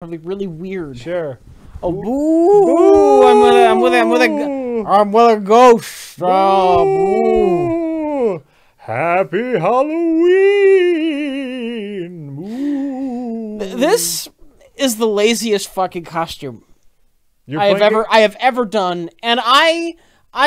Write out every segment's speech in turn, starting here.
Probably really weird. Sure. Oh, boo! Boo! I'm with a ghost. Boo. Oh, boo! Happy Halloween! Boo. This is the laziest fucking costume I have ever done, and I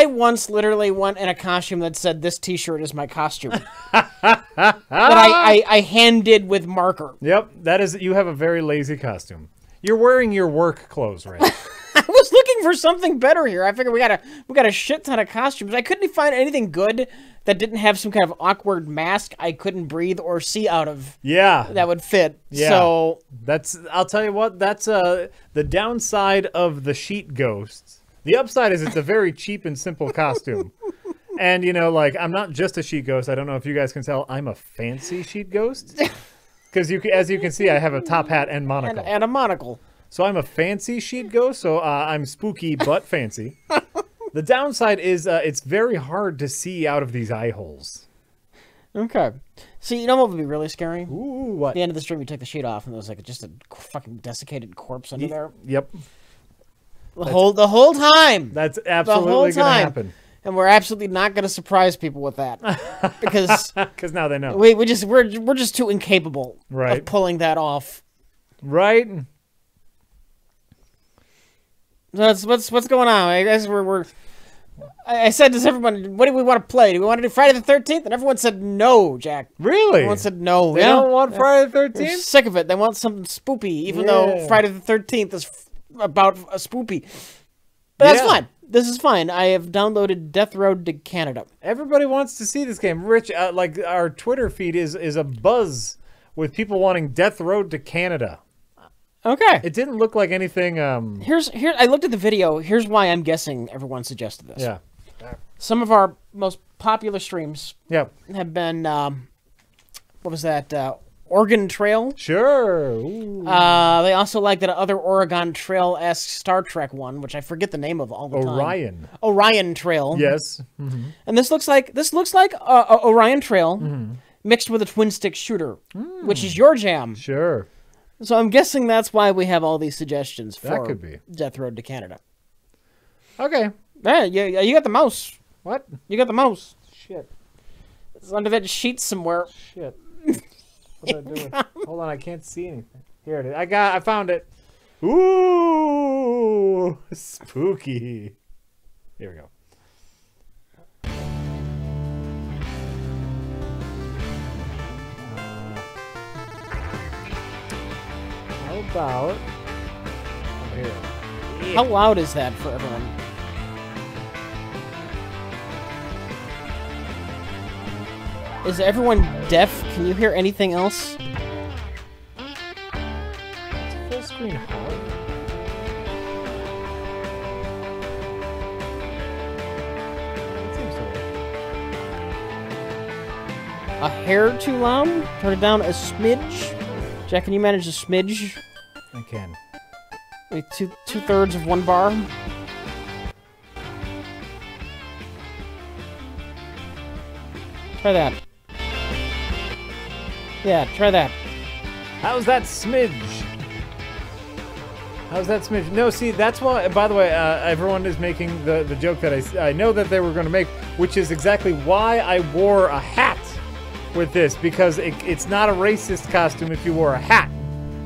once literally went in a costume that said, "This T-shirt is my costume." That I hand did with marker. Yep, that is. You have a very lazy costume. You're wearing your work clothes right now. I was looking for something better here. I figured we got a shit ton of costumes. I couldn't find anything good that didn't have some kind of awkward mask I couldn't breathe or see out of. Yeah, that would fit. Yeah. So that's. I'll tell you what. That's the downside of the sheet ghosts. The upside is it's a very cheap and simple costume. And, you know, like, I'm not just a sheet ghost. I don't know if you guys can tell. I'm a fancy sheet ghost. Because, as you can see, I have a top hat and monocle. And a monocle. So I'm a fancy sheet ghost, so I'm spooky but fancy. The downside is it's very hard to see out of these eye holes. Okay. So you know what would be really scary? Ooh, what? At the end of the stream, you took the sheet off, and there was, like, just a fucking desiccated corpse under there. Yep. The whole time. That's absolutely going to happen. And we're absolutely not going to surprise people with that. Because now they know. We're just too incapable of pulling that off. Right. So that's what's going on. I guess I said to everyone, what do we want to play? Do we want to do Friday the 13th? And everyone said no, Jack. Really? Everyone said no. They don't want Friday the 13th? They're sick of it. They want something spoopy, even though Friday the 13th is about a spoopy. But that's fine. This is fine. I have downloaded Death Road to Canada. Everybody wants to see this game. Rich, like, our Twitter feed is abuzz with people wanting Death Road to Canada. Okay. It didn't look like anything. Here. I looked at the video. Here's why I'm guessing everyone suggested this. Yeah. Some of our most popular streams. Yep. Have been. What was that? Oregon Trail. Sure. They also like that other Oregon Trail-esque Star Trek one, which I forget the name of all the time. Orion Trail. Yes. Mm-hmm. And this looks like Orion Trail mixed with a twin-stick shooter, which is your jam. Sure. So I'm guessing that's why we have all these suggestions for Death Road to Canada. Okay. Yeah, you got the mouse. What? You got the mouse. Shit. It's under that sheet somewhere. Shit. Doing? Hold on, I can't see anything. Here it is. I found it. Ooh, spooky. Here we go. How about over here? Yeah. How loud is that for everyone? Is everyone deaf? Can you hear anything else? It's full screen hard. That seems weird. A hair too loud? Turn it down a smidge? Jack, can you manage a smidge? I can. Like two-thirds of one bar? Try that. Yeah, try that. How's that smidge? How's that smidge? No, see, that's why, by the way, everyone is making the joke that I know that they were going to make, which is exactly why I wore a hat with this, because it's not a racist costume if you wore a hat.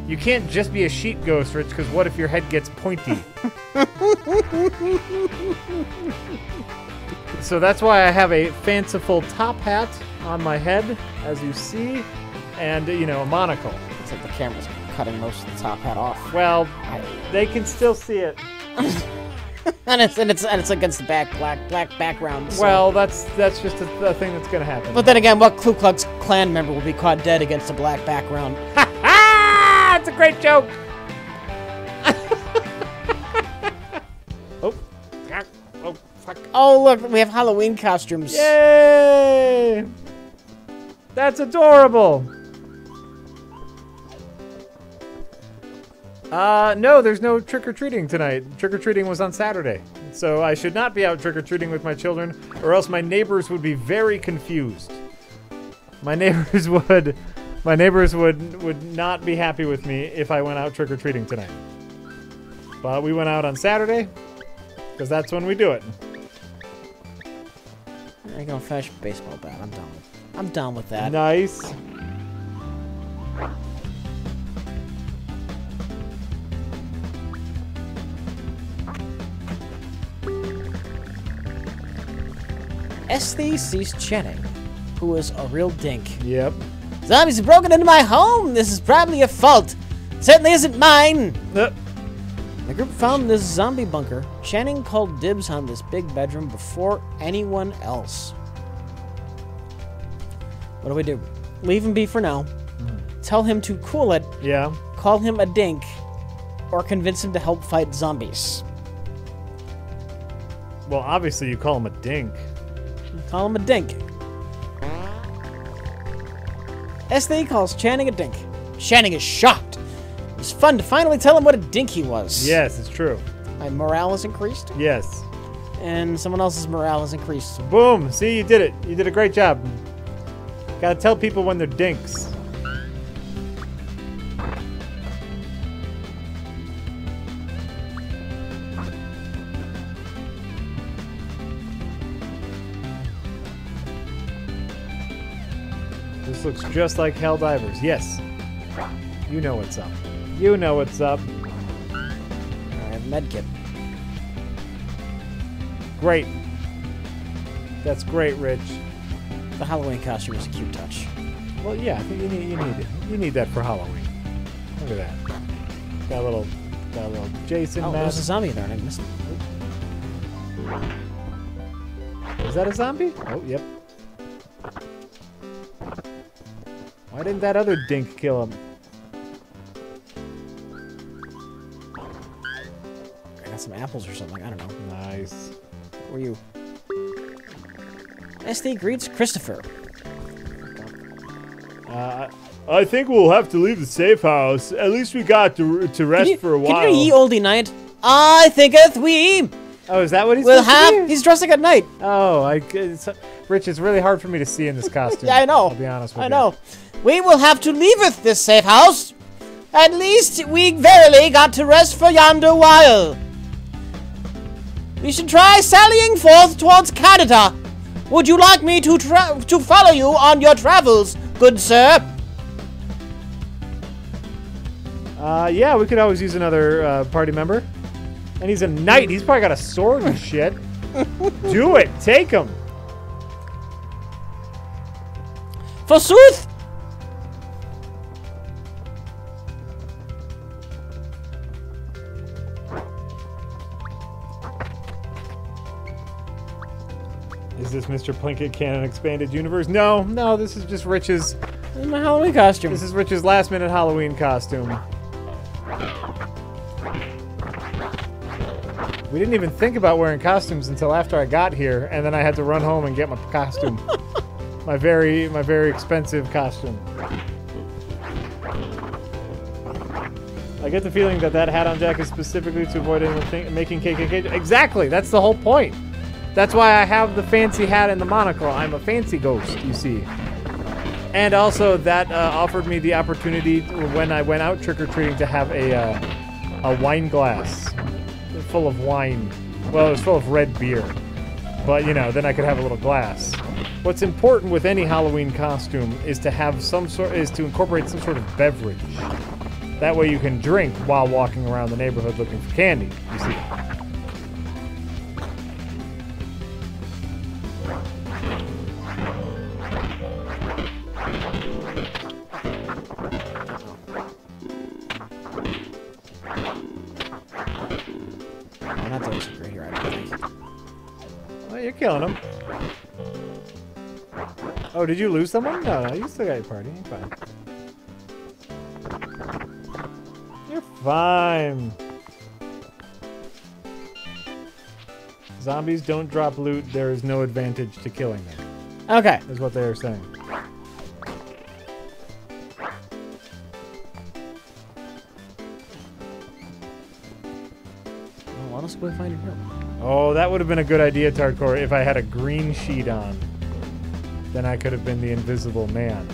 You can't just be a sheet ghost, Rich, because what if your head gets pointy? So that's why I have a fanciful top hat on my head, as you see. And, you know, a monocle. It's like the camera's cutting most of the top hat off. Well, they can still see it. and it's against the black background. So. Well, that's just a thing that's gonna happen. But then again, what Ku Klux Klan member will be caught dead against a black background? Ha ha! It's a great joke. Oh, fuck! Oh, look, we have Halloween costumes. Yay! That's adorable! No, there's no trick-or-treating tonight. Trick-or-treating was on Saturday. So I should not be out trick-or-treating with my children, or else my neighbors would be very confused. My neighbors would My neighbors would not be happy with me if I went out trick-or-treating tonight. But we went out on Saturday, because that's when we do it. I'm gonna fetch baseball bat. I'm done with that. Nice. Esty sees Channing, who is a real dink. Yep. Zombies have broken into my home! This is probably your fault! It certainly isn't mine! The group found this zombie bunker. Channing called dibs on this big bedroom before anyone else. What do? Leave him be for now. Tell him to cool it. Yeah. Call him a dink. Or convince him to help fight zombies. Well, obviously you call him a dink. Call him a dink. SD calls Channing a dink. Channing is shocked. It was fun to finally tell him what a dink he was. Yes, it's true. My morale is increased. Yes. And someone else's morale is increased. Boom. See, you did it. You did a great job. Gotta tell people when they're dinks. Looks just like Helldivers. Yes. You know what's up. You know what's up. I have medkit. Great. That's great, Rich. The Halloween costume is a cute touch. Well, yeah, I think you need it. You need that for Halloween. Look at that. Got a little Jason mask. Oh, there's a zombie there, and I missed it. Is that a zombie? Oh, yep. Why didn't that other dink kill him? I got some apples or something. I don't know. Nice. Who are you? SD greets Christopher. I think we'll have to leave the safe house. At least we got to rest for a while. Can you ye oldie knight? I thinketh we. Oh, is that what he's doing? He's dressing at night. Oh, Rich, it's really hard for me to see in this costume. Yeah, I know. I'll be honest with you. I know. We will have to leaveth this safe house. At least we verily got to rest for yonder while. We should try sallying forth towards Canada. Would you like me to follow you on your travels, good sir? Yeah, we could always use another party member. And he's a knight. He's probably got a sword and shit. Do it. Take him. Forsooth. Is this Mr. Plinkett Canon Expanded Universe? No, no, this is just Rich's... This is my Halloween costume. This is Rich's last-minute Halloween costume. We didn't even think about wearing costumes until after I got here, and then I had to run home and get my costume. my very expensive costume. I get the feeling that hat on Jack is specifically to avoid anyone making KKK. Exactly, that's the whole point. That's why I have the fancy hat and the monocle. I'm a fancy ghost, you see. And also that offered me the opportunity when I went out trick-or-treating to have a wine glass full of wine. Well, it was full of red beer. But, you know, then I could have a little glass. What's important with any Halloween costume is to have incorporate some sort of beverage. That way you can drink while walking around the neighborhood looking for candy, you see. Killing him. Oh, did you lose someone? No, you still got your party. You're fine. You're fine. Zombies don't drop loot. There is no advantage to killing them. Okay. Is what they are saying. Oh, why don't we find your help? Oh, that would have been a good idea, Tardcore, if I had a green sheet on. Then I could have been the invisible man.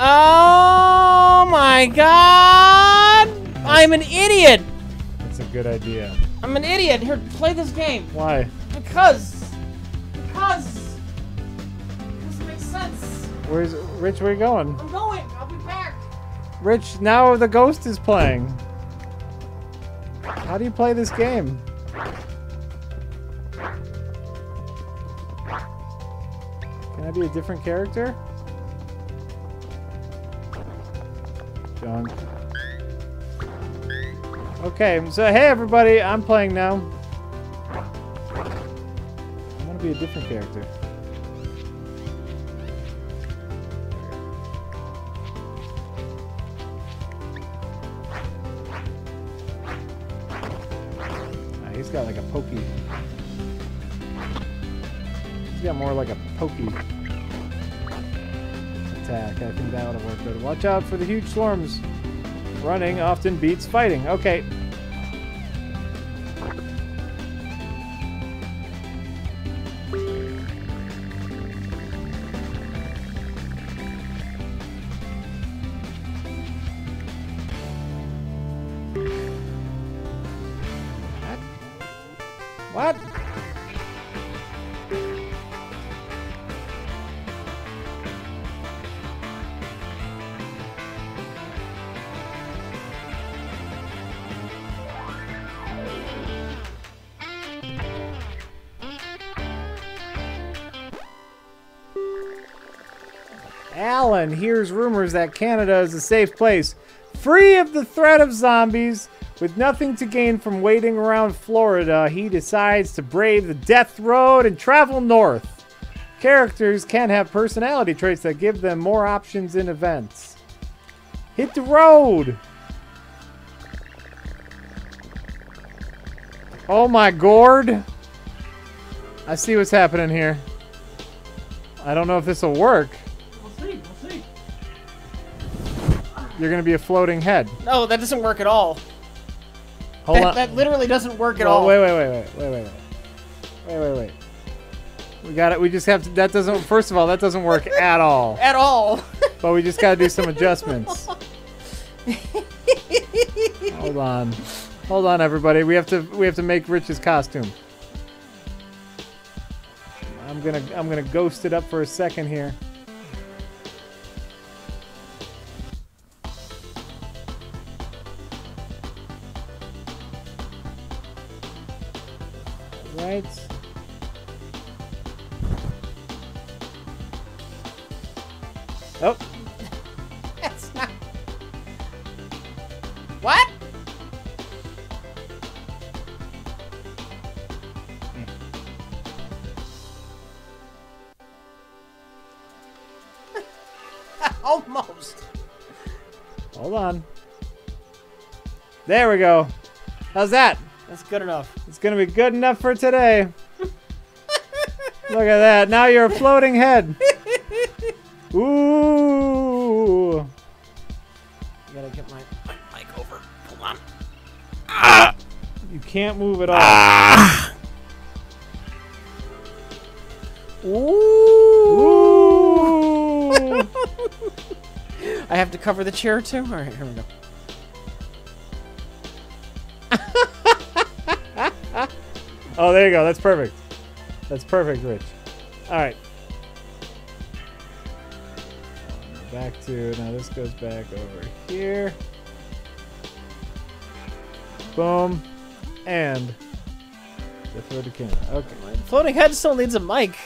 Oh my god! I'm an idiot! That's a good idea. I'm an idiot. Here, play this game. Why? Because it makes sense. Where's Rich? Where are you going? I'm going. I'll be back. Rich, now the ghost is playing. How do you play this game? Can I be a different character? John. Okay, so hey everybody, I'm playing now. I'm gonna be a different character. Oh, he's got like a pokey. He's got more like a pokey attack. I think that ought to work better. Watch out for the huge storms. Running often beats fighting. Okay. What? Alan hears rumors that Canada is a safe place, free of the threat of zombies. With nothing to gain from waiting around Florida, he decides to brave the death road and travel north. Characters can have personality traits that give them more options in events. Hit the road! Oh my gourd! I see what's happening here. I don't know if this will work. We'll see. You're gonna be a floating head. No, that doesn't work at all. That literally doesn't work at all. Wait. We got it. We just have to. That doesn't. First of all, that doesn't work at all. At all. But we just got to do some adjustments. Hold on, everybody. We have to make Rich's costume. I'm gonna ghost it up for a second here. Right. Oh. That's not. What? Almost. Hold on. There we go. How's that? That's good enough. It's gonna be good enough for today. Look at that. Now you're a floating head. Ooh. I gotta get my mic over. Hold on. Ah. You can't move at all. Ah. Ooh. I have to cover the chair too? Alright, here we go. Oh, there you go. That's perfect. That's perfect, Rich. All right. Back to... Now this goes back over here. Boom. And... Death Road to Canada. Okay. Floating head still needs a mic.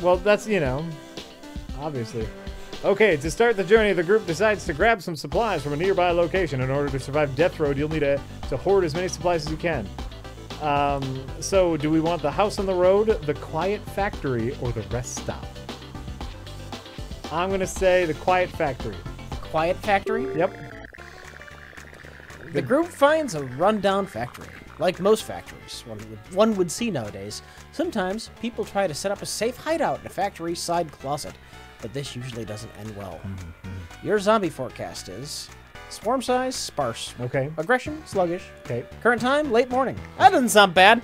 Well, that's, you know... Obviously. Okay, to start the journey, the group decides to grab some supplies from a nearby location. In order to survive Death Road, you'll need to hoard as many supplies as you can. So do we want the house on the road, the quiet factory, or the rest stop? I'm gonna say the quiet factory. The quiet factory? Yep. The group finds a rundown factory. Like most factories one would see nowadays. Sometimes people try to set up a safe hideout in a factory side closet, but this usually doesn't end well. Mm-hmm. Your zombie forecast is... Swarm size, sparse. Okay. Aggression, sluggish. Okay. Current time, late morning. That doesn't sound bad.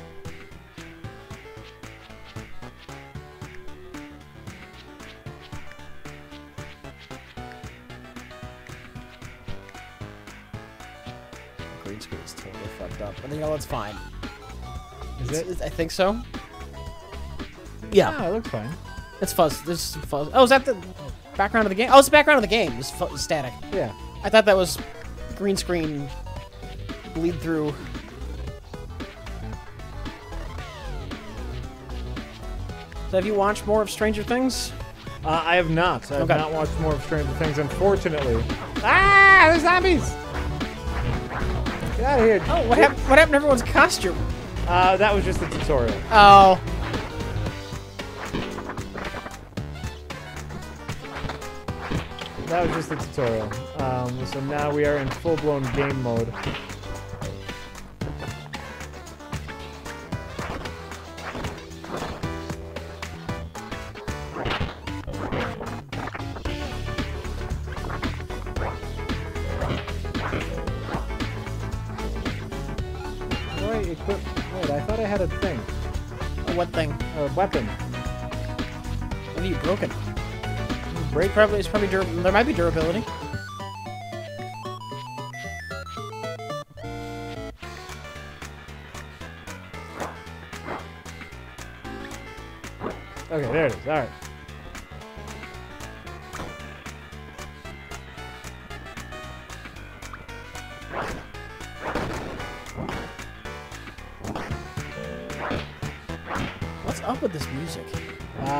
totally fucked up. But you know, it's fine. Is it? I think so. Yeah. Yeah, it looks fine. It's fuzz. There's some fuzz. Oh, is that the background of the game? Oh, it's the background of the game. It's static. Yeah. I thought that was green screen bleed through. So have you watched more of Stranger Things? I have not. I have not watched more of Stranger Things, unfortunately. Ah! There's zombies! Get out of here. Oh, what happened to everyone's costume? That was just the tutorial. Oh. That was just the tutorial. So now we are in full-blown game mode. Weapon. What are you broken? Break probably is probably there might be durability. Okay, there it is. All right.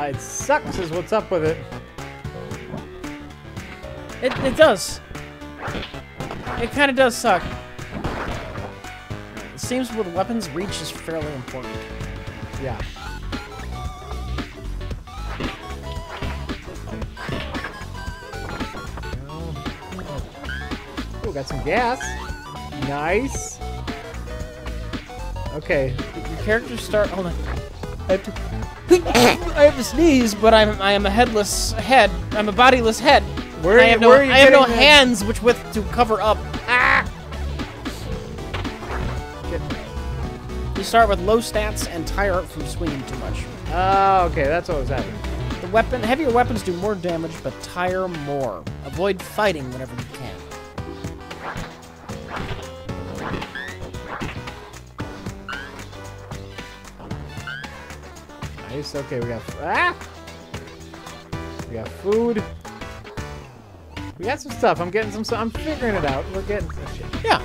It sucks is what's up with it. It does. It kind of does suck. It seems with weapons, reach is fairly important. Yeah. Oh, got some gas. Nice. Okay. Your characters start... Hold on. I have to sneeze, but I am a headless head. I'm a bodiless head. Where I have no, I have no hands which with to cover up. Ah! You start with low stats and tire up from swinging too much. Oh, okay, that's what was happening. The weapon, heavier weapons do more damage, but tire more. Avoid fighting whenever you can. Okay, we got we got food. We got some stuff. I'm getting some stuff. I'm figuring it out. We're getting some shit. Yeah.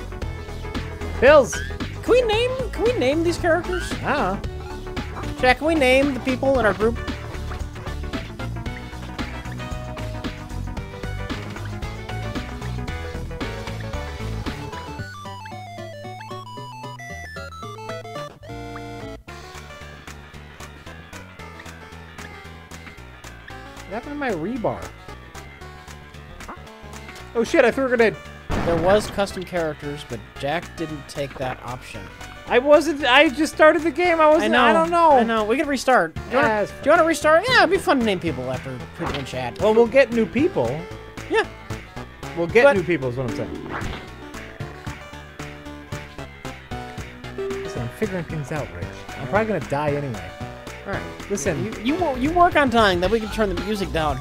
Pills. Can we name these characters? Ah. Jack, can we name the people in our group? Rebar. Oh shit, I threw a grenade. There was custom characters, but Jack didn't take that option. I just started the game. I don't know. I know. We can restart. Do you want to restart? Yeah, it'd be fun to name people after people in chat. Well, we'll get new people. Yeah. We'll get new people is what I'm saying. So I'm figuring things out, Rich. I'm probably going to die anyway. All right, listen. Yeah, you work on dying, then we can turn the music down.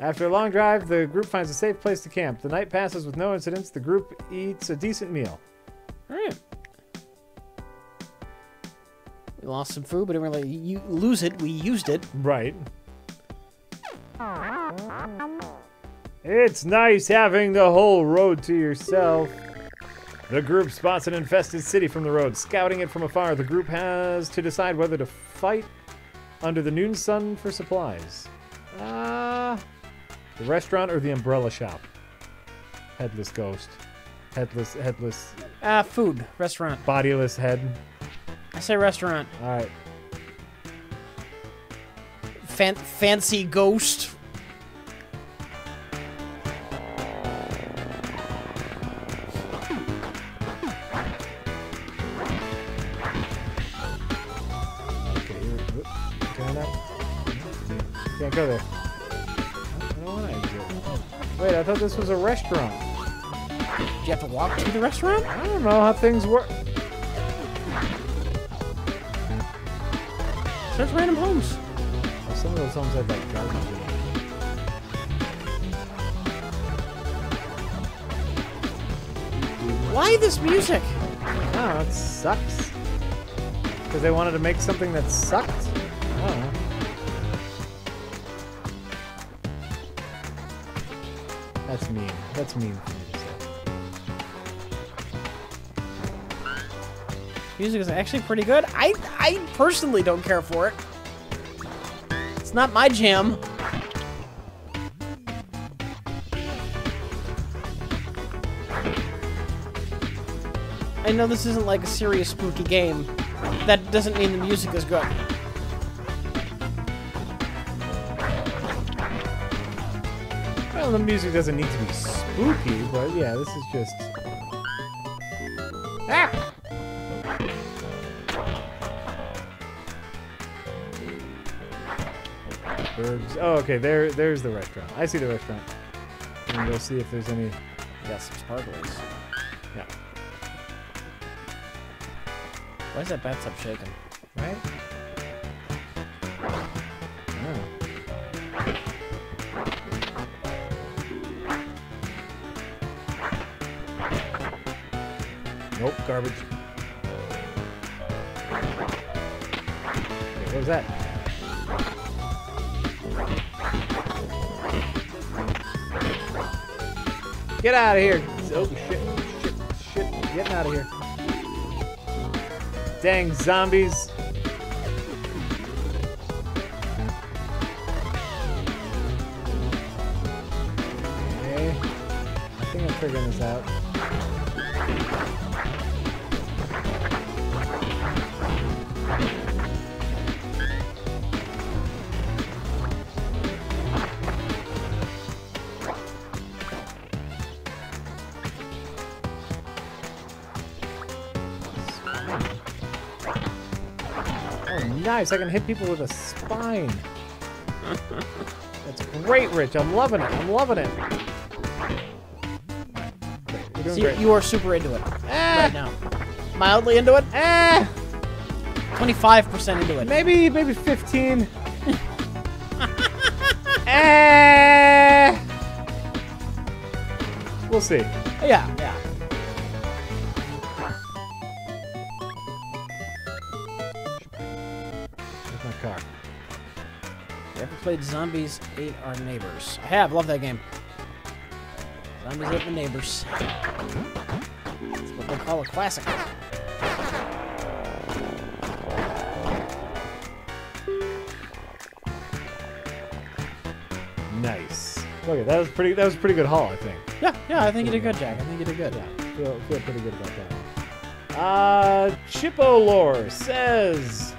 After a long drive, the group finds a safe place to camp. The night passes with no incidents. The group eats a decent meal. All right. We lost some food, but didn't really lose it. We used it. Right. It's nice having the whole road to yourself. The group spots an infested city from the road. Scouting it from afar, the group has to decide whether to fight under the noon sun for supplies. The restaurant or the umbrella shop? Headless ghost. Headless. Food. Restaurant. Bodiless head. I say restaurant. All right. Fancy ghost. Go there. Wait, I thought this was a restaurant. Did you have to walk to the restaurant? I don't know how things work. Search random homes. Well, some of those homes had like garbage in them. Why this music? Oh, it sucks. Because they wanted to make something that sucked? I don't know. That's mean. That's mean for me to say. Music is actually pretty good. I personally don't care for it. It's not my jam. I know this isn't like a serious spooky game. That doesn't mean the music is good. Well, the music doesn't need to be spooky, but yeah, this is just... Ah! Birds. Oh, okay, there's the restaurant. I see the restaurant. And we'll see if there's any... Yeah, some sparklers. Yeah. Why is that bathtub shaking? Right? Oh. Nope, garbage. Wait, what was that? Get out of here! Oh shit, shit, shit, getting out of here. Dang zombies. Okay. I think I'm figuring this out. Nice, I can hit people with a spine. That's great, Rich. I'm loving it. I'm loving it. Great. You're doing great. You are super into it right now. Mildly into it. 25% into it. Maybe 15. We'll see. Yeah. Yeah. Played Zombies Ate Our Neighbors. I have. Love that game. Zombies Ate My Neighbors. That's what they call a classic. Nice. Okay, that was pretty. That was a pretty good haul, I think. Yeah, yeah. I think you did good, Jack. I think you did good. Yeah, feel pretty good about that. Chipolore says.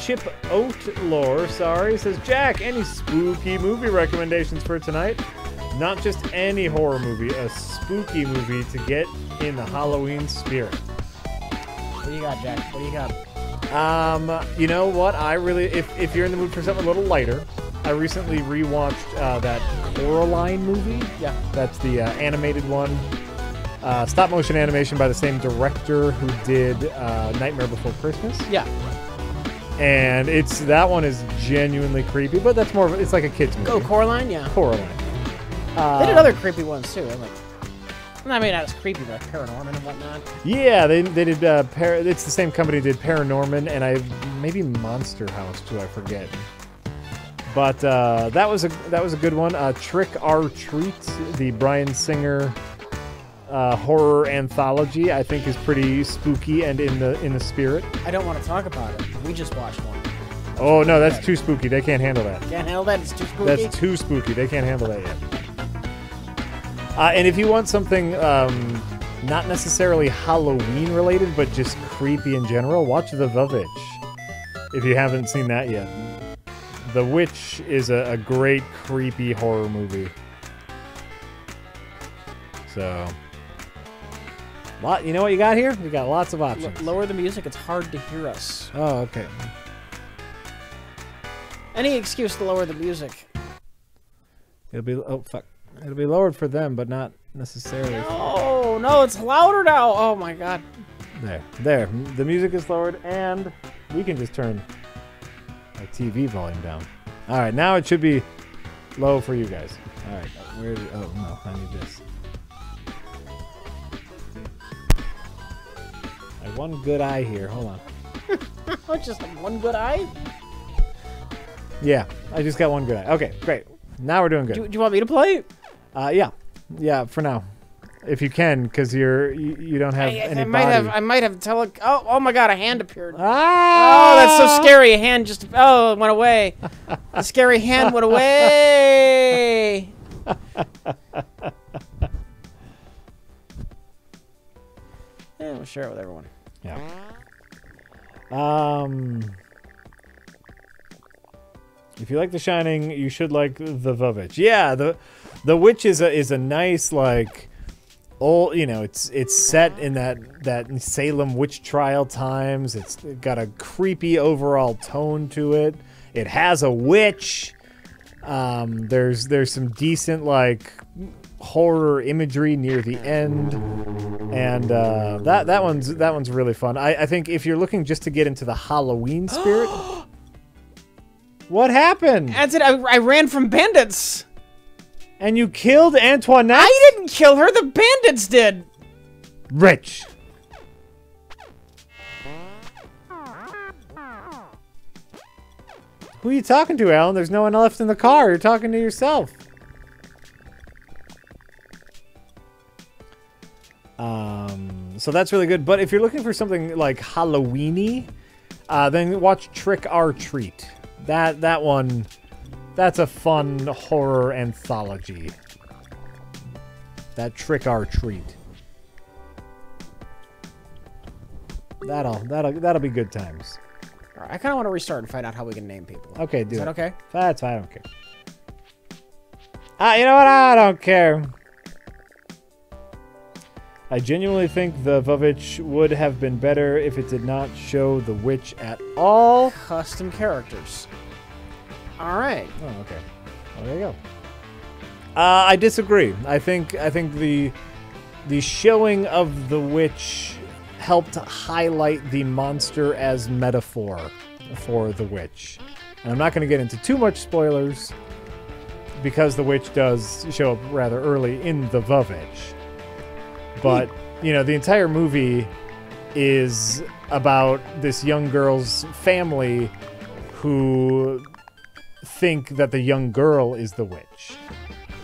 Chip Oatlore, sorry, says, Jack, any spooky movie recommendations for tonight? Not just any horror movie, a spooky movie to get in the Halloween spirit. What do you got, Jack? What do you got? You know what? I really, if you're in the mood for something a little lighter, I recently rewatched that Coraline movie. Yeah. That's the animated one. Stop-motion animation by the same director who did Nightmare Before Christmas. Yeah. And it's that one is genuinely creepy, but that's more of a, it's like a kids movie. Oh, Coraline, yeah. Coraline. They did other creepy ones too. I'm like, I mean, not as creepy, but like Paranorman and whatnot. Yeah, they did. It's the same company did Paranorman and maybe Monster House too. I forget. But that was a good one. Trick 'r Treat, the Bryan Singer horror anthology, I think is pretty spooky and in the spirit. I don't want to talk about it. We just watched one. Oh no, that's too spooky. They can't handle that. Can't handle that. It's too spooky. That's too spooky. They can't handle that yet. And if you want something not necessarily Halloween related, but just creepy in general, watch The Witch. If you haven't seen that yet, The Witch is a great creepy horror movie. So. You know what you got here? We got lots of options. Lower the music. It's hard to hear us. Oh, okay. Any excuse to lower the music. It'll be... Oh, fuck. It'll be lowered for them, but not necessarily. Oh, no. It's louder now. Oh, my God. There. There. The music is lowered, and we can just turn our TV volume down. All right. Now it should be low for you guys. All right. Where... Oh, no. I need this. one good eye here. Hold on. Oh, just like one good eye? Yeah, I just got one good eye. Okay, great. Now we're doing good. Do you want me to play? Yeah. Yeah, for now. If you can, because you don't have any body. I might have tele... Oh my god, a hand appeared. Ah! Oh, that's so scary. A hand just... Oh, it went away. The scary hand went away. Yeah, we'll share it with everyone. Yeah. If you like The Shining, you should like The Witch. Yeah, The Witch is a nice, like, old, you know, it's set in that Salem witch trial times. It's got a creepy overall tone to it. It has a witch. There's some decent, like, horror imagery near the end, and that one's really fun. I think if you're looking just to get into the Halloween spirit. What happened? That's it. I ran from bandits. And you killed Antoinette? I didn't kill her. The bandits did. Rich. Who are you talking to, Alan? There's no one left in the car. You're talking to yourself. So that's really good. But if you're looking for something like Halloween-y, then watch Trick 'r Treat. That one, that's a fun horror anthology. That Trick 'r Treat. That'll be good times. All right, I kind of want to restart and find out how we can name people. Okay, do it. Is that okay? That's fine. I don't care. You know what? I don't care. I genuinely think The Witch would have been better if it did not show the witch at all. Custom characters. All right. Oh, okay. Well, there you go. I disagree. I think the showing of the witch helped highlight the monster as metaphor for the witch. And I'm not going to get into too much spoilers because the witch does show up rather early in The Witch. But, you know, the entire movie is about this young girl's family who think that the young girl is the witch.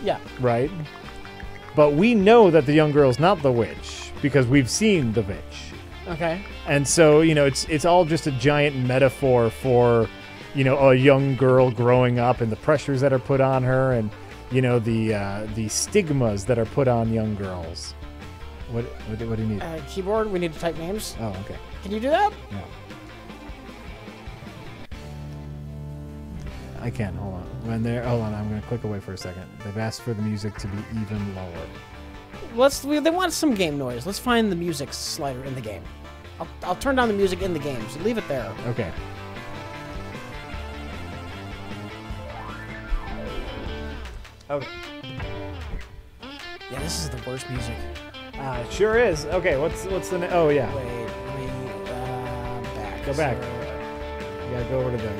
Yeah. Right? But we know that the young girl's not the witch because we've seen the witch. Okay. And so, you know, it's all just a giant metaphor for, you know, a young girl growing up and the pressures that are put on her and, you know, the stigmas that are put on young girls. What do you need? Keyboard, we need to type names. Oh, okay. Can you do that? No. I can, hold on. Hold on, I'm gonna click away for a second. They've asked for the music to be even lower. They want some game noise. Let's find the music slider in the game. I'll turn down the music in the game, so leave it there. Okay. Okay. Yeah, this is the worst music. It sure is. Okay, what's the name? Oh, yeah. Wait, back. Go back. You gotta go over to the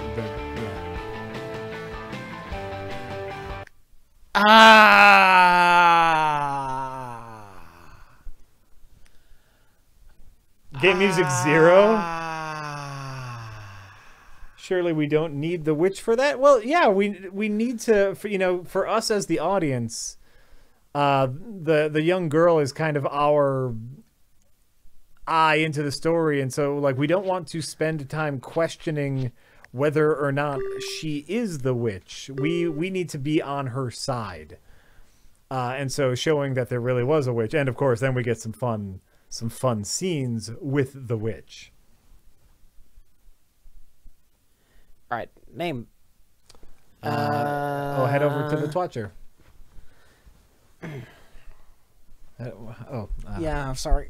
yeah. Game music zero? Surely we don't need the witch for that? Well, yeah, we need to, you know, for us as the audience... the young girl is kind of our eye into the story, and so, like, we don't want to spend time questioning whether or not she is the witch. We need to be on her side, and so showing that there really was a witch, and of course, then we get some fun scenes with the witch. All right, name. I'll head over to the Twatcher. Yeah, I'm sorry.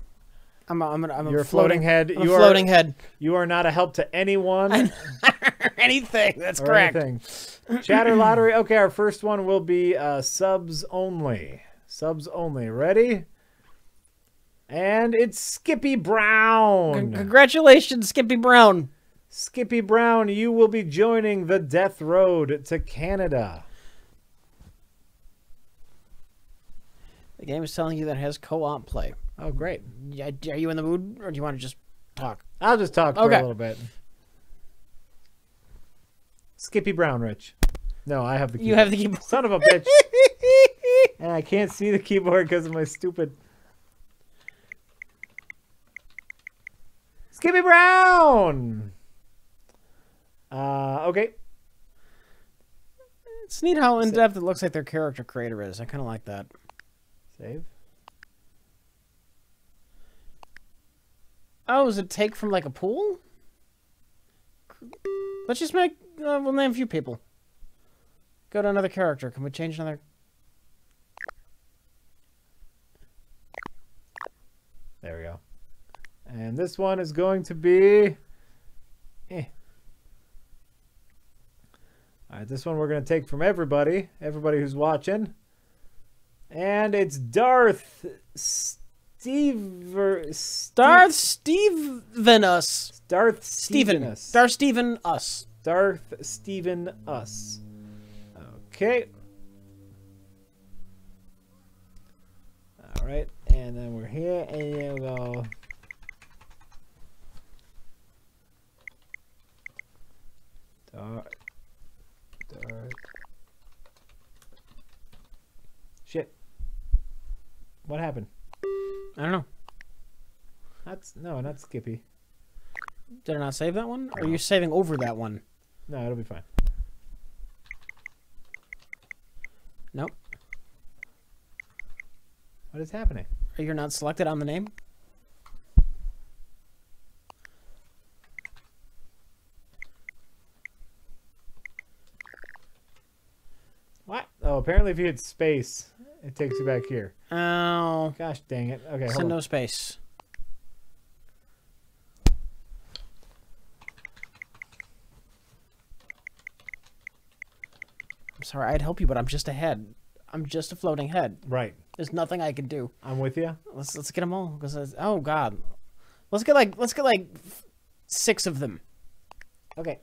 I'm You're a floating head. I'm a floating head. You are not a help to anyone. Anything. That's correct. Anything. Chatter lottery. Okay, our first one will be subs only. Subs only. Ready? And it's Skippy Brown. Congratulations, Skippy Brown. Skippy Brown, you will be joining the Death Road to Canada. The game is telling you that it has co-op play. Oh, great. Yeah, are you in the mood, or do you want to just talk. I'll just talk for a little bit. Skippy Brown, Rich. No, I have the keyboard. You have the keyboard. Son of a bitch. And I can't see the keyboard because of my stupid... Skippy Brown! Okay. It's neat how in-depth it looks like their character creator is. I kind of like that. Save. Oh, is it take from, like, a pool? Let's just make... we'll name a few people. Go to another character. Can we change another... There we go. And this one is going to be... Alright, this one we're going to take from everybody. Everybody who's watching. And it's Darth... Darth Steven Us. Okay. Alright, and then we're here, and then we'll go... Darth... Shit. What happened? I don't know. That's no, not Skippy. Did I not save that one? Or are you saving over that one? No, it'll be fine. Nope. What is happening? Are you not selected on the name? What? Oh, apparently if you hit space... It takes you back here. Oh. Gosh dang it. Okay, hold on. No space. I'm sorry, I'd help you, but I'm just a head. I'm just a floating head. Right. There's nothing I can do. I'm with you. Let's get them all. Because oh god. Let's get like 6 of them. Okay.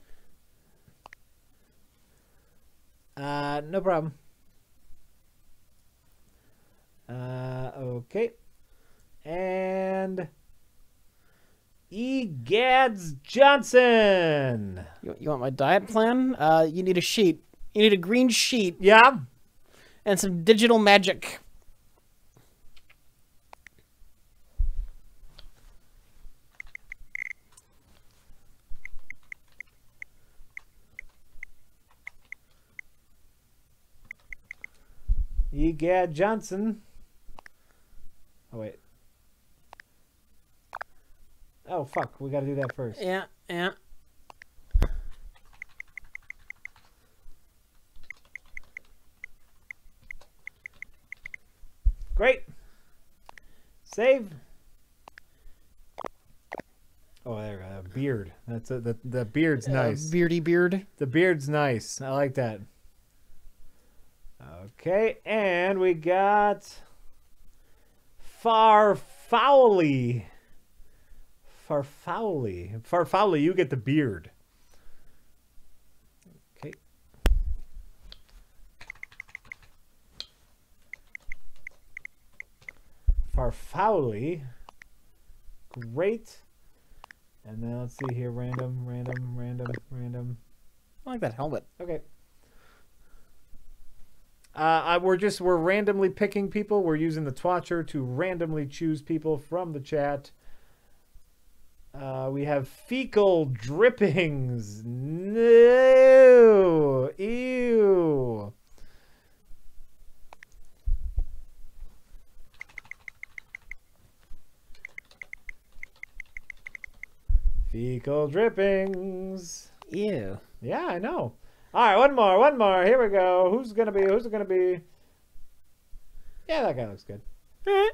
No problem. Okay. And Egads Johnson. You want my diet plan? You need a sheet. You need a green sheet. Yeah. And some digital magic. Egad Johnson. Oh, wait. Oh, fuck. We gotta do that first. Yeah. Great. Save. Oh, there we go. That beard. That's a, the beard's nice. Beardy beard. The beard's nice. I like that. Okay, and we got... Farfowly, you get the beard. Okay. Farfowly. Great. And then let's see here. Random. I like that helmet. Okay. We're randomly picking people. We're using the Twatcher to randomly choose people from the chat. We have fecal drippings. No. Ew. Fecal drippings. Ew. Yeah, I know. All right, one more. Here we go. Who's it gonna be? Yeah, that guy looks good. He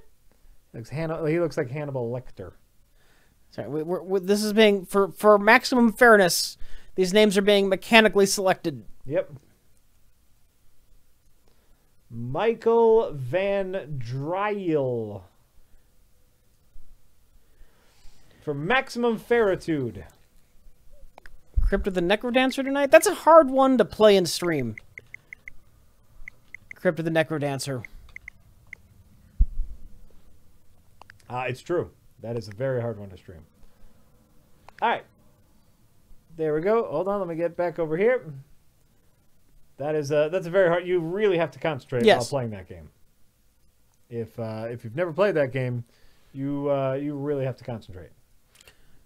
looks like Hannibal Lecter. Sorry, this is being for maximum fairness. These names are being mechanically selected. Yep. Michael Van Dryel. For maximum fairitude. Crypt of the NecroDancer tonight? That's a hard one to play and stream. Crypt of the NecroDancer. It's true. That is a very hard one to stream. All right. There we go. Hold on. Let me get back over here. That is that's a very hard. You really have to concentrate while playing that game. If you've never played that game, you really have to concentrate.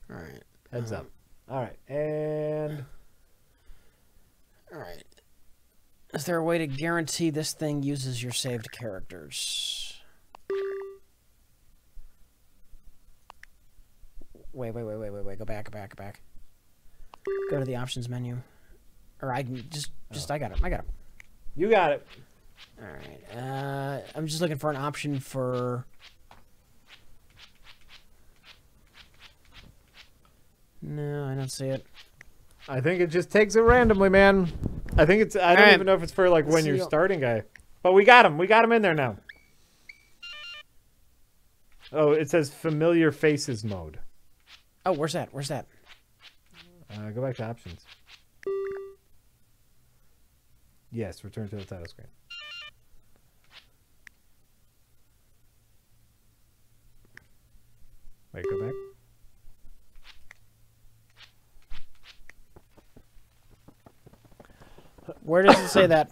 All right. Heads up. All right. And. All right. Is there a way to guarantee this thing uses your saved characters? Wait. Go back. Go to the options menu. Or I can just I got it. You got it. All right. I'm just looking for an option for no, I don't see it. I think it just takes it randomly, man. I think it's. I don't even know if it's for like when you're starting, guy. But we got him. We got him in there now. Oh, it says familiar faces mode. Oh, where's that? Where's that? Go back to options. Yes, return to the title screen. Wait, go back. Where does it say that?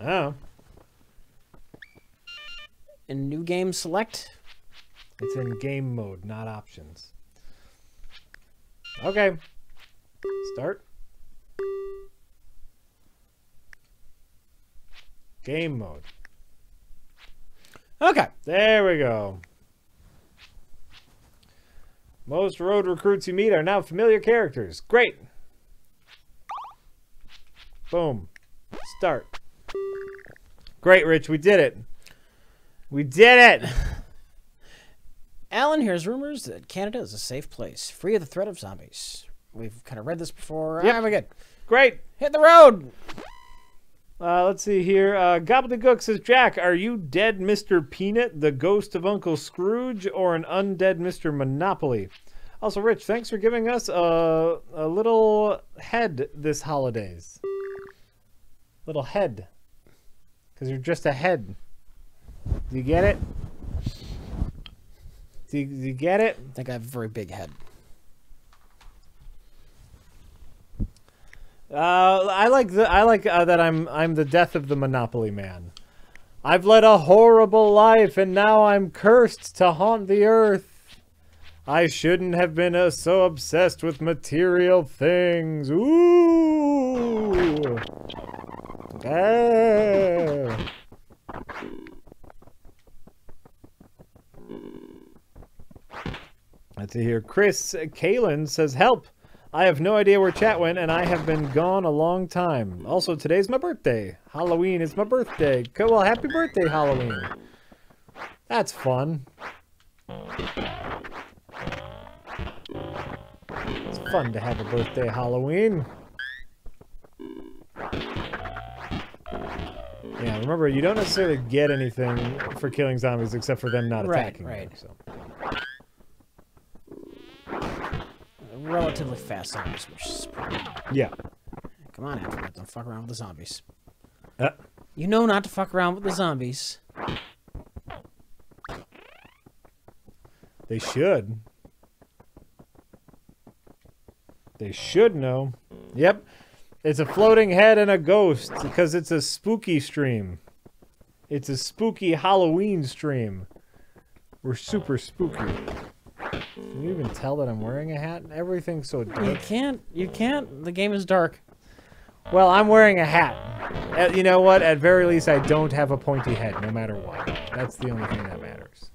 Oh. In new game select? It's in game mode, not options. Okay. Start. Game mode. Okay. There we go. Most road recruits you meet are now familiar characters. Great. Boom. Start. Great, Rich. We did it. We did it. Alan hears rumors that Canada is a safe place, free of the threat of zombies. We've kind of read this before. Yeah, we're good. Great. Hit the road. Let's see here. Gobbledygook says, Jack, are you dead Mr. Peanut, the ghost of Uncle Scrooge, or an undead Mr. Monopoly? Also, Rich, thanks for giving us a little head this holidays. Little head. Because you're just a head. Do you get it? Do you get it? I think I have a very big head. I like that I'm the death of the Monopoly man. I've led a horrible life and now I'm cursed to haunt the earth. I shouldn't have been so obsessed with material things. Ooh. Ah. Let's see here. Chris Kalin says, help! I have no idea where chat went, and I have been gone a long time. Also, today's my birthday. Halloween is my birthday. Well, happy birthday, Halloween. That's fun. It's fun to have a birthday, Halloween. Yeah, remember, you don't necessarily get anything for killing zombies except for them not attacking them. Relatively fast zombies, which is pretty... Yeah. Come on, Andrew. Don't fuck around with the zombies. You know not to fuck around with the zombies. They should. They should know. Yep. It's a floating head and a ghost because it's a spooky stream. It's a spooky Halloween stream. We're super spooky. Can you even tell that I'm wearing a hat? Everything's so dark. You can't. The game is dark. Well, I'm wearing a hat. You know what? At very least, I don't have a pointy head, no matter what. That's the only thing that matters.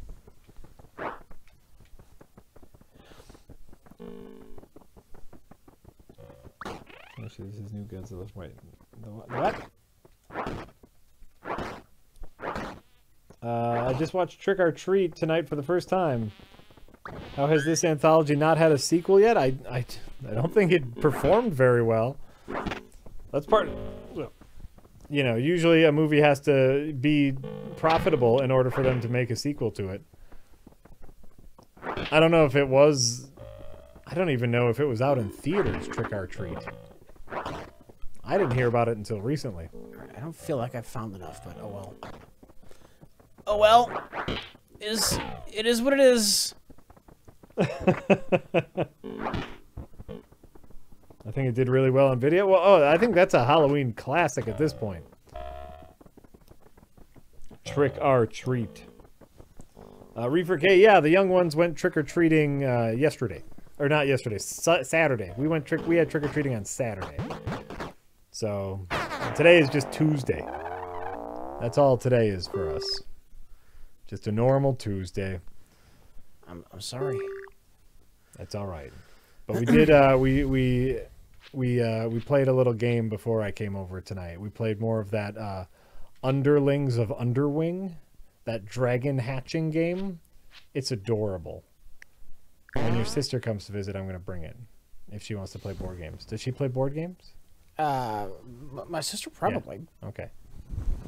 Actually, this is new guns. Wait. What? I just watched Trick 'r Treat tonight for the first time. How has this anthology not had a sequel yet? I don't think it performed very well. That's part... You know, usually a movie has to be profitable in order for them to make a sequel to it. I don't know if it was... I don't even know if it was out in theaters, Trick 'r Treat. I didn't hear about it until recently. I don't feel like I've found enough, but oh well. Oh well. It is what it is. think it did really well on video. Well, oh, I think that's a Halloween classic at this point. Trick 'r Treat. Reefer K, yeah, the young ones went trick or treating yesterday, or not yesterday, Saturday. We had trick or treating on Saturday. So today is just Tuesday. That's all today is for us. Just a normal Tuesday. I'm sorry. That's all right. But we did we played a little game before I came over tonight. We played more of that Underlings of Underwing. That dragon hatching game, it's adorable. When your sister comes to visit, I'm going to bring it. If she wants to play board games. Does she play board games? My sister probably. Yeah. Okay.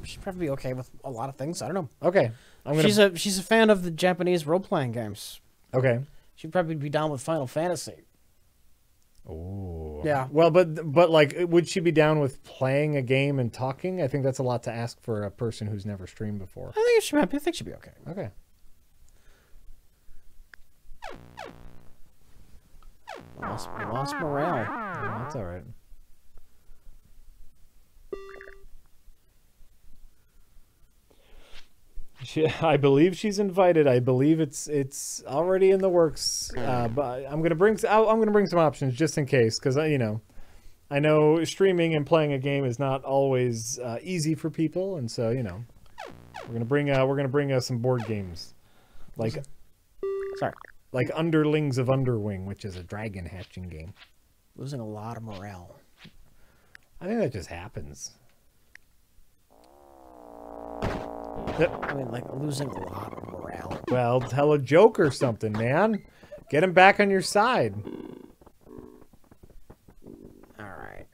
She'd probably be okay with a lot of things. I don't know. Okay. She's a fan of the Japanese role-playing games. Okay. She'd probably be down with Final Fantasy. Oh. Yeah. Well, but like, would she be down with playing a game and talking? I think that's a lot to ask for a person who's never streamed before. I think she'd be okay. Okay. Lost morale. Oh, that's all right. I believe she's invited. I believe it's already in the works. But I'm gonna bring some options just in case, because I know streaming and playing a game is not always easy for people, and so we're gonna bring some board games, like Underlings of Underwing, which is a dragon hatching game. Losing a lot of morale. I think that just happens. I mean, like, losing a lot of morale. Well, tell a joke or something, man. Get him back on your side. Alright.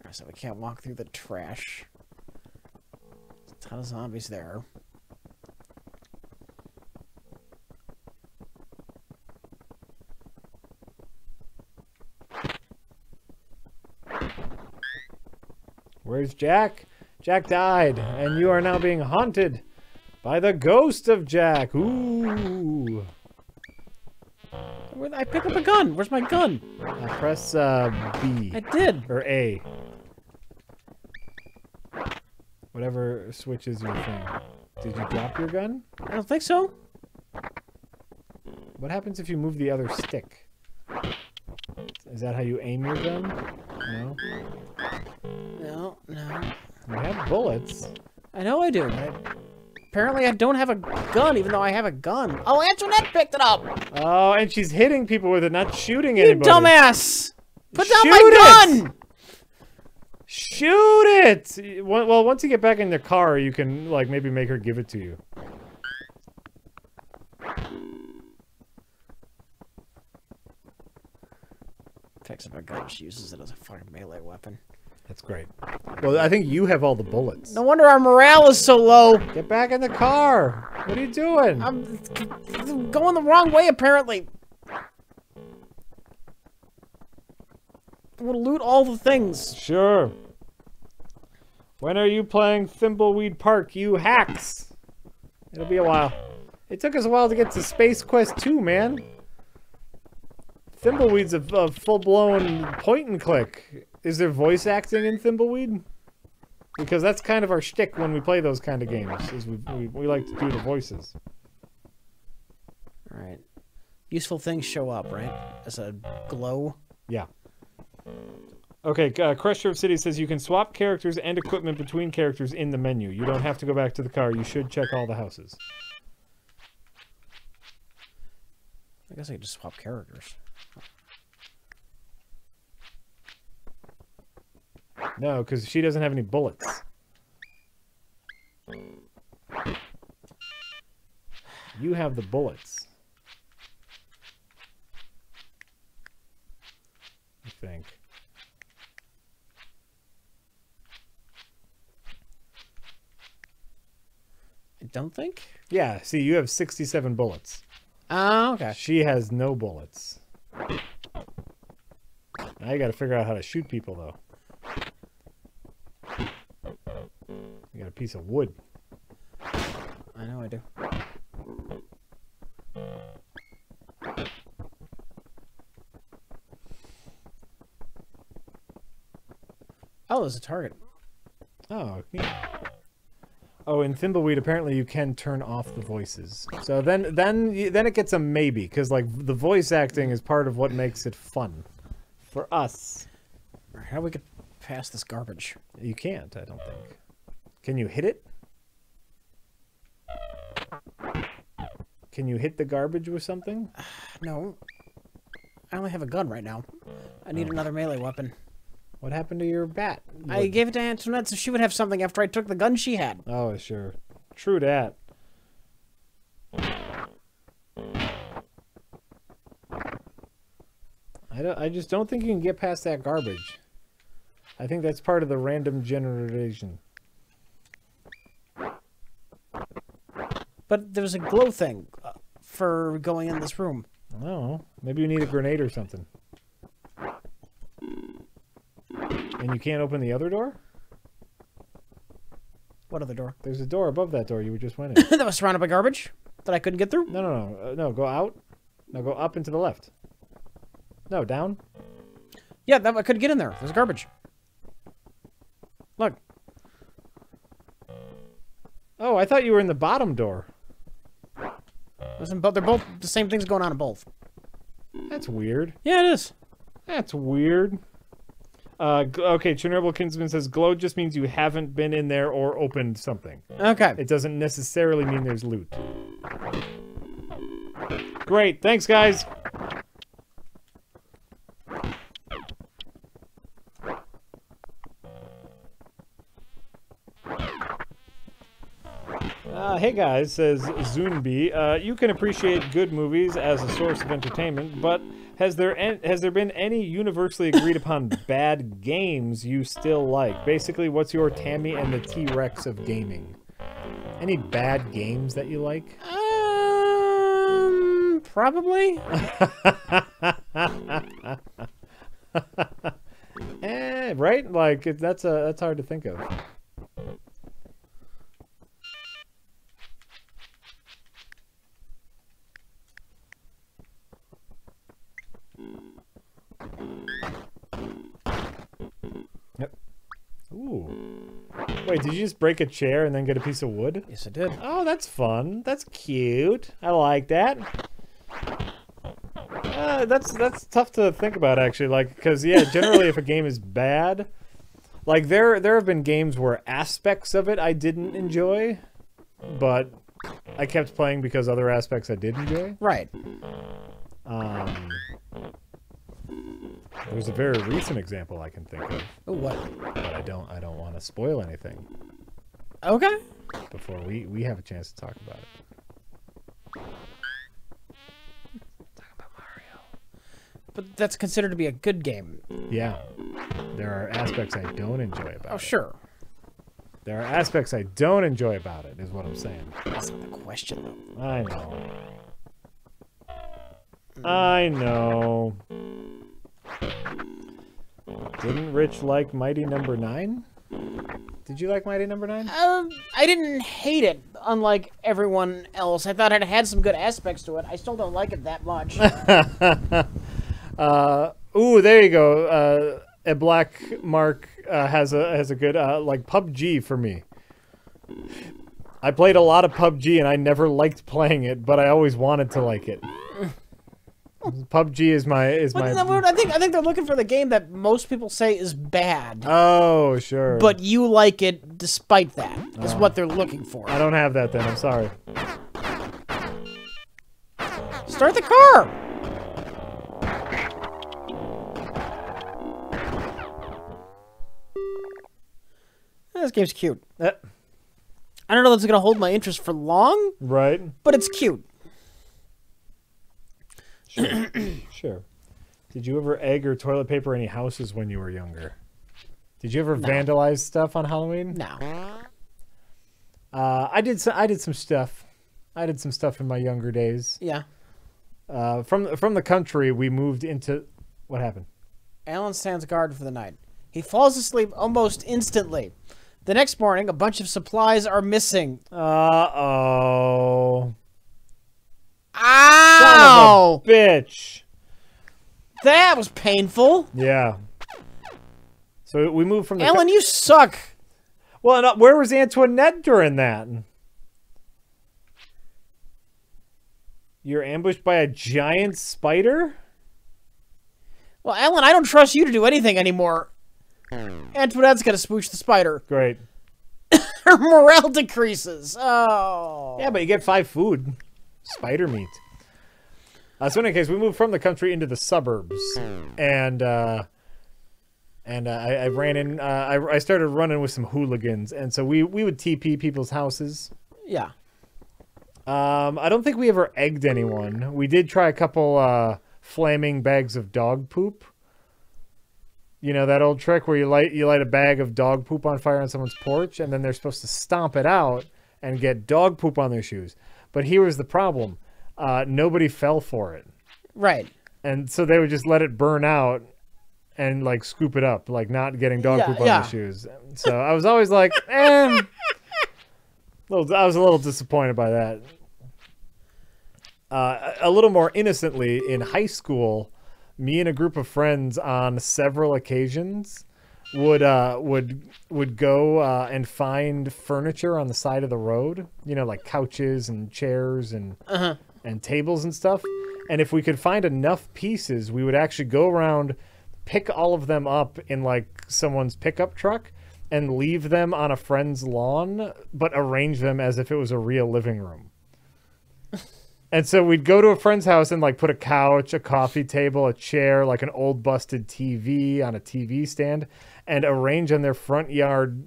Alright, so we can't walk through the trash. There's a ton of zombies there. Where's Jack? Jack died, and you are now being haunted by the ghost of Jack. Ooh. I picked up a gun. Where's my gun? Press B. I did. Or A. Whatever switches your thing. Did you drop your gun? I don't think so. What happens if you move the other stick? Is that how you aim your gun? No. No, no. You have bullets. I know I do. Apparently I don't have a gun, even though I have a gun. Oh, Antoinette picked it up! Oh, and she's hitting people with it, not shooting anybody. You dumbass! Put down my gun! Shoot it! Well, once you get back in the car, you can, like, maybe make her give it to you. Picks up a gun, she uses it as a fucking melee weapon. That's great. Well, I think you have all the bullets. No wonder our morale is so low. Get back in the car. What are you doing? I'm going the wrong way, apparently. I'm gonna loot all the things. Sure. When are you playing Thimbleweed Park, you hacks? It'll be a while. It took us a while to get to Space Quest 2, man. Thimbleweed's a full-blown point-and-click. Is there voice acting in Thimbleweed? Because that's kind of our shtick when we play those kind of games, is we like to do the voices. Alright. Useful things show up, right? As a glow? Yeah. Okay, Crusher of City says you can swap characters and equipment between characters in the menu. You don't have to go back to the car. You should check all the houses. I guess I could just swap characters. No, because she doesn't have any bullets. You have the bullets. I think. I don't think? Yeah, see, you have 67 bullets. Oh, okay. She has no bullets. Now you gotta figure out how to shoot people, though. You got a piece of wood. I know I do. Oh, there's a target. Oh, yeah. Oh, in Thimbleweed, apparently you can turn off the voices. So then it gets a maybe, because like the voice acting is part of what makes it fun for us. How do we get past this garbage? You can't, I don't think. Can you hit it? Can you hit the garbage with something? No. I only have a gun right now. I need another melee weapon. What happened to your bat? I gave it to Antoinette so she would have something after I took the gun she had. Oh, sure. True that. I just don't think you can get past that garbage. I think that's part of the random generation. But there's a glow thing for going in this room. Oh, maybe you need a grenade or something. And you can't open the other door? What other door? There's a door above that door you just went in. That was surrounded by garbage that I couldn't get through? No. No, go out. No, go up and to the left. No, down. Yeah, that, I couldn't get in there. There's garbage. Look. Oh, I thought you were in the bottom door. Listen, but they're both the same things going on in both. That's weird. Yeah, it is. That's weird. Okay, Chernobyl Kinsman says, glow just means you haven't been in there or opened something. Okay. It doesn't necessarily mean there's loot. Great. Thanks, guys. Hey guys, says Zunbi. You can appreciate good movies as a source of entertainment, but has there been any universally agreed upon bad games you still like? Basically, what's your Tammy and the T-Rex of gaming? Any bad games that you like? Probably. Right? Like that's hard to think of. Yep. Ooh. Wait, did you just break a chair and then get a piece of wood? Yes, I did. Oh, that's fun. That's cute. I like that. That's tough to think about, actually. Like, because yeah, generally, if a game is bad, like there have been games where aspects of it I didn't enjoy, but I kept playing because other aspects I did enjoy. Right. There's a very recent example I can think of. Oh, what? But I don't want to spoil anything. Okay. Before we have a chance to talk about it. Talk about Mario. But that's considered to be a good game. Yeah. There are aspects I don't enjoy about it. Oh, sure. There are aspects I don't enjoy about it, is what I'm saying. That's not the question, though. I know. I know. Didn't Rich like Mighty Number 9? Did you like Mighty Number 9? I didn't hate it, unlike everyone else. I thought it had some good aspects to it. I still don't like it that much. Ooh, there you go. A Black Mark has a good like PUBG for me. I played a lot of PUBG and I never liked playing it, but I always wanted to like it. PUBG is my. I think they're looking for the game that most people say is bad. Oh, sure. But you like it despite that. That's what they're looking for. I don't have that then. I'm sorry. Start the car. This game's cute. I don't know if it's gonna hold my interest for long. Right. But it's cute. Sure. Sure. Did you ever egg or toilet paper any houses when you were younger? Did you ever vandalize stuff on Halloween? No. I did some stuff in my younger days. Yeah. From the country, we moved into... What happened? Alan stands guard for the night. He falls asleep almost instantly. The next morning, a bunch of supplies are missing. Uh-oh. Ow! Son of a bitch. That was painful. Yeah. So we moved from the Alan, you suck. Well, and where was Antoinette during that? You're ambushed by a giant spider? Well, Alan, I don't trust you to do anything anymore. Antoinette's gonna spooch the spider. Great. Her morale decreases. Oh. Yeah, but you get 5 food. Spider meat. So in any case, we moved from the country into the suburbs. And I ran in. I started running with some hooligans, and so we would TP people's houses. Yeah. I don't think we ever egged anyone. We did try a couple flaming bags of dog poop. You know that old trick where you light a bag of dog poop on fire on someone's porch, and then they're supposed to stomp it out and get dog poop on their shoes. But here was the problem: nobody fell for it. Right. And so they would just let it burn out. And like scoop it up, like not getting dog poop on their shoes. So I was always like, eh. I was a little disappointed by that. A little more innocently, in high school, me and a group of friends on several occasions would go and find furniture on the side of the road. You know, like couches and chairs and tables and stuff. And if we could find enough pieces, we would actually go around, pick all of them up in like someone's pickup truck and leave them on a friend's lawn, but arrange them as if it was a real living room. And so we'd go to a friend's house and like put a couch, a coffee table, a chair, like an old busted TV on a TV stand, and arrange on their front yard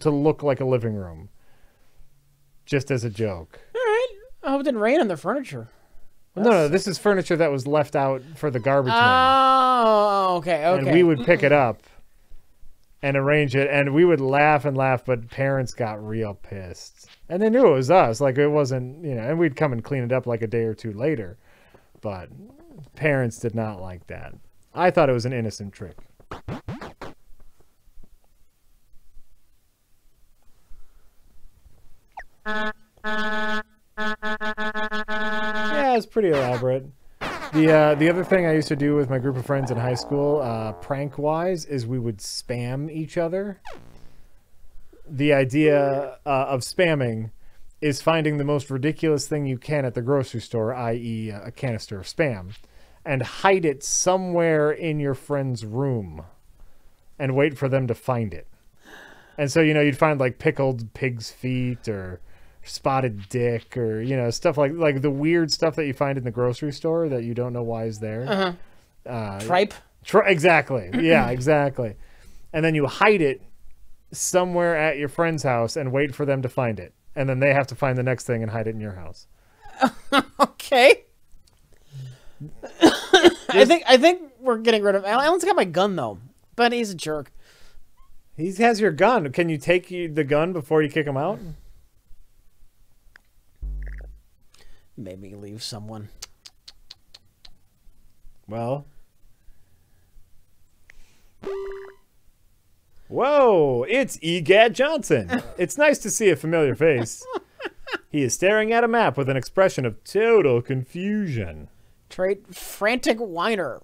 to look like a living room. Just as a joke. All right. I hope it didn't rain on their furniture. No, no, this is furniture that was left out for the garbage man. Oh, okay, okay. And we would pick it up and arrange it, and we would laugh and laugh, but parents got real pissed. And they knew it was us. Like, it wasn't, you know, and we'd come and clean it up like a day or two later. But parents did not like that. I thought it was an innocent trick. Yeah, it's pretty elaborate. The other thing I used to do with my group of friends in high school, prank-wise, is we would spam each other. The idea of spamming is finding the most ridiculous thing you can at the grocery store, i.e. a canister of Spam, and hide it somewhere in your friend's room and wait for them to find it. And so, you know, you'd find like pickled pig's feet or spotted dick, or you know, stuff like the weird stuff that you find in the grocery store that you don't know why is there. Tripe. Exactly. Yeah, exactly. And then you hide it somewhere at your friend's house and wait for them to find it, and then they have to find the next thing and hide it in your house. Okay. I think we're getting rid of Alan. Alan's got my gun though, but he's a jerk. He has your gun. Can you take the gun before you kick him out? Made me leave someone. Well. Whoa, it's Egad Johnson. It's nice to see a familiar face. He is staring at a map with an expression of total confusion. Trait, frantic whiner.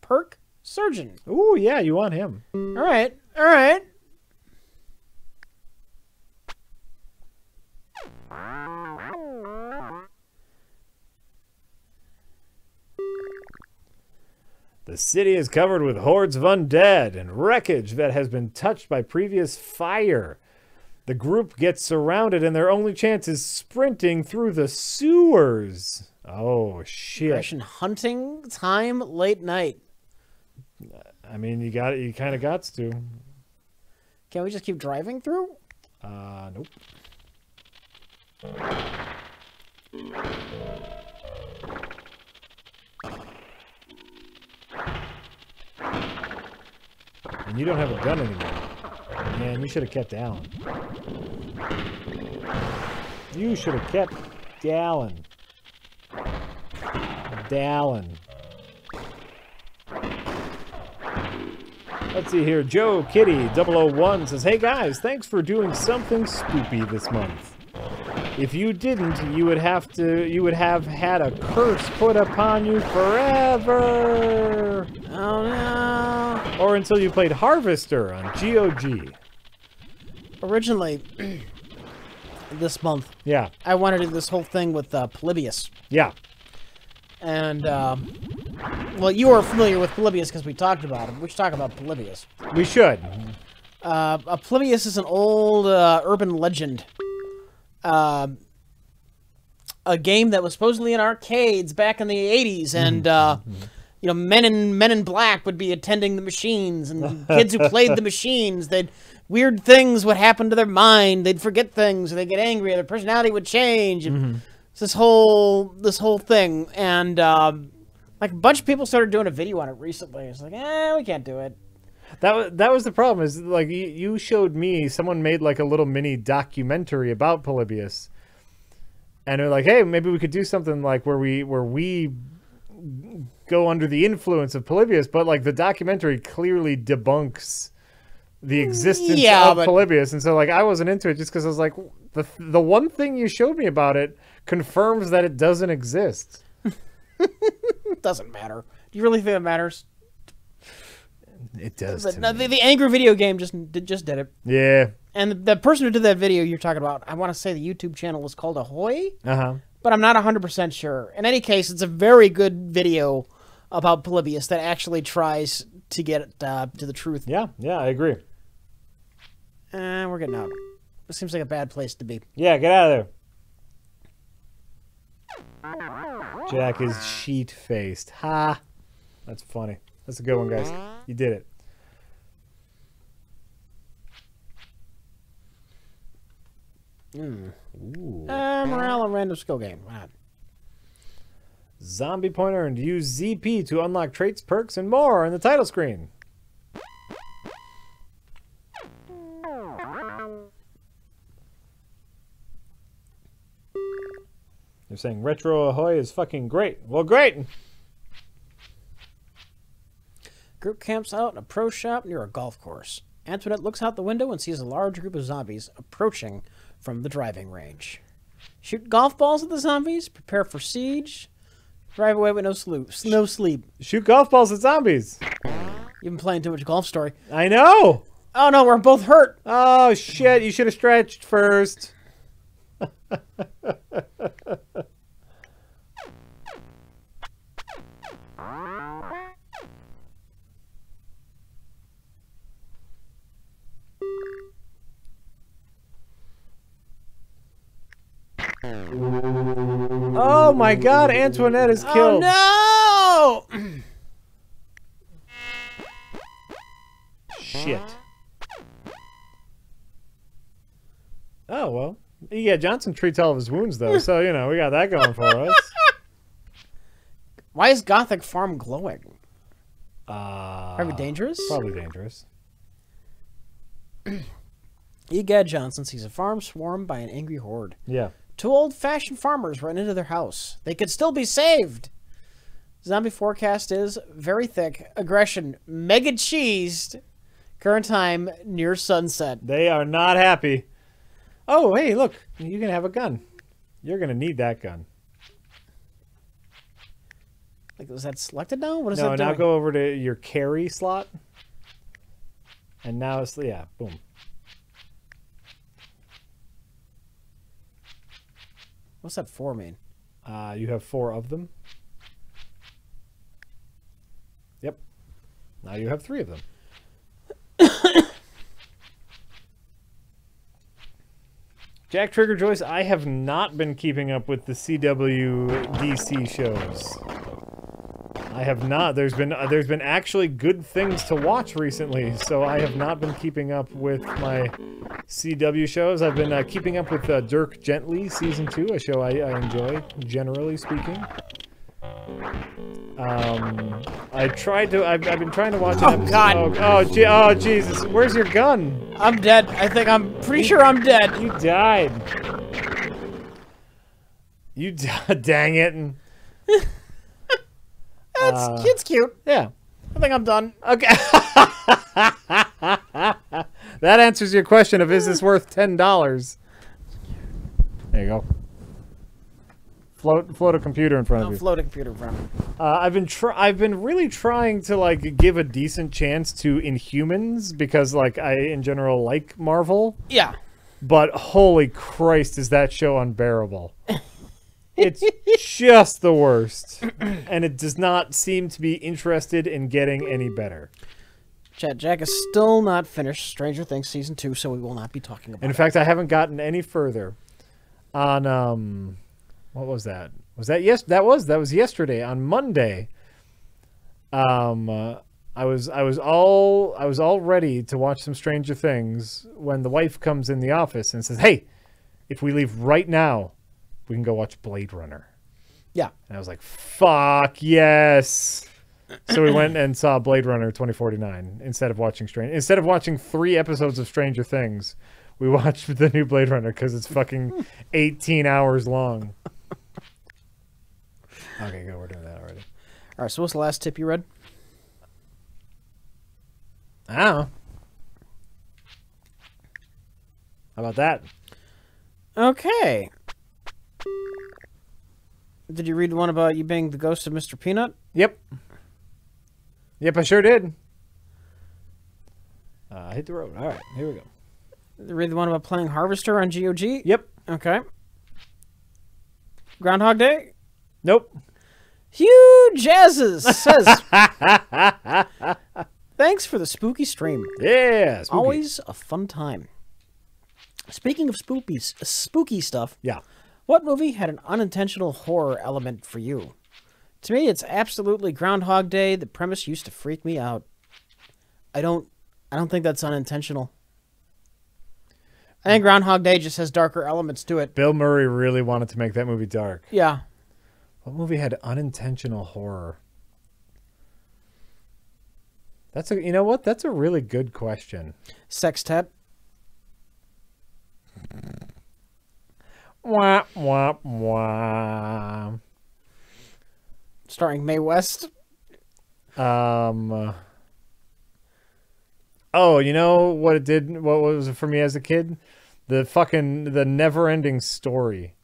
Perk, surgeon. Ooh, yeah, you want him. All right, all right. The city is covered with hordes of undead and wreckage that has been touched by previous fire. The group gets surrounded and their only chance is sprinting through the sewers. Oh, shit. Aggression hunting time late night. I mean, you got it. You kind of got to. Can we just keep driving through? Nope. And you don't have a gun anymore. Man, you should have kept Alan. You should have kept Dallin. Dallin. Let's see here. Joe Kitty 001 says, hey guys, thanks for doing something spoopy this month. If you didn't, you would have had a curse put upon you forever. Oh no. or until you played Harvester on GOG. Originally, this month, yeah, I wanted to do this whole thing with Polybius. Yeah. And, well, you are familiar with Polybius because we talked about him. We should talk about Polybius. We should. Polybius is an old urban legend. A game that was supposedly in arcades back in the 80s, and, you know, men in black would be attending the machines, and kids who played the machines, they'd... Weird things would happen to their mind. They'd forget things, or they'd get angry, or their personality would change. And it's this whole thing. And like a bunch of people started doing a video on it recently. It's like, eh, we can't do it. That was the problem. Is like you showed me someone made like a little mini documentary about Polybius, and they're like, hey, maybe we could do something like where we go under the influence of Polybius. But like the documentary clearly debunks the existence of Polybius, and so like I wasn't into it just because I was like, the one thing you showed me about it confirms that it doesn't exist. Doesn't matter. Do you really think it matters? It does. But no, the angry video game just did it. Yeah. And the person who did that video you're talking about, I want to say the YouTube channel was called Ahoy, but I'm not 100% sure. In any case, it's a very good video about Polybius that actually tries to get to the truth. Yeah, yeah, I agree. And we're getting out. This seems like a bad place to be. Yeah, get out of there. Jack is sheet-faced. Ha! That's funny. That's a good one, guys. You did it. Ooh. Morale and random skill game. Wow. Zombie point earned. Use ZP to unlock traits, perks, and more on the title screen. They're saying Retro Ahoy is fucking great. Well, great! Group camps out in a pro shop near a golf course. Antoinette looks out the window and sees a large group of zombies approaching from the driving range. Shoot golf balls at the zombies, prepare for siege... Drive away with no sleep. Shoot golf balls at zombies. You've been playing too much Golf Story. I know. Oh no, we're both hurt. Oh shit, you should have stretched first. Oh my god, Antoinette is killed. Oh no! Shit. Oh well. Yeah, Johnson treats all of his wounds though, so you know, we got that going for us. Why is Gothic Farm glowing? Probably dangerous? Probably dangerous. Egad Johnson sees a farm swarmed by an angry horde. Yeah. Two old-fashioned farmers run into their house. They could still be saved. Zombie forecast is very thick. Aggression mega cheesed. Current time near sunset. They are not happy. Oh, hey, look. You can have a gun. You're going to need that gun. Like, was that selected now? What is that doing? No, now go over to your carry slot. And now it's, yeah, boom. What's that four mean? You have four of them. Yep. Now you have three of them. Jack Trigger Joyce, I have not been keeping up with the CW DC shows. I have not. There's been actually good things to watch recently, so I have not been keeping up with my CW shows. I've been keeping up with Dirk Gently Season 2, a show I enjoy, generally speaking. I've been trying to watch... Oh, God! Oh, Jesus. Where's your gun? I'm dead. I'm pretty sure I'm dead. You died. You dang it. It's cute. Yeah. I think I'm done. Okay. That answers your question of, is this worth $10? There you go. Float a computer in front of you. Float a computer in front of you. I've been really trying to like give a decent chance to Inhumans because like I in general like Marvel. Yeah. But holy Christ, is that show unbearable? It's just the worst, and it does not seem to be interested in getting any better. Chad, Jack is still not finished Stranger Things Season 2, so we will not be talking about it. In fact, I haven't gotten any further on, what was that? Was that, yes, that was yesterday. On Monday, I was all ready to watch some Stranger Things when the wife comes in the office and says, hey, if we leave right now, we can go watch Blade Runner. Yeah. And I was like, fuck, yes. So we went and saw Blade Runner 2049 instead of watching 3 episodes of Stranger Things. We watched the new Blade Runner because it's fucking 18 hours long. Okay, good. We're doing that already. All right, so what's the last tip you read? I don't know. How about that? Okay. Did you read one about you being the ghost of Mr. Peanut? Yep. Yep, I sure did. Hit the road. All right, here we go. Did you read the one about playing Harvester on GOG? Yep. Okay. Groundhog Day? Nope. Hugh Jazzes says, thanks for the spooky stream. Yeah, spooky. Always a fun time. Speaking of spooky stuff. Yeah. What movie had an unintentional horror element for you? To me, it's absolutely Groundhog Day. The premise used to freak me out. I don't think that's unintentional. I think Groundhog Day just has darker elements to it. Bill Murray really wanted to make that movie dark. Yeah. What movie had unintentional horror? That's a, you know what? That's a really good question. Sextet. Wah, wah, wah. Starring Mae West. Oh, you know what it did? What was it for me as a kid? The fucking the never-ending story.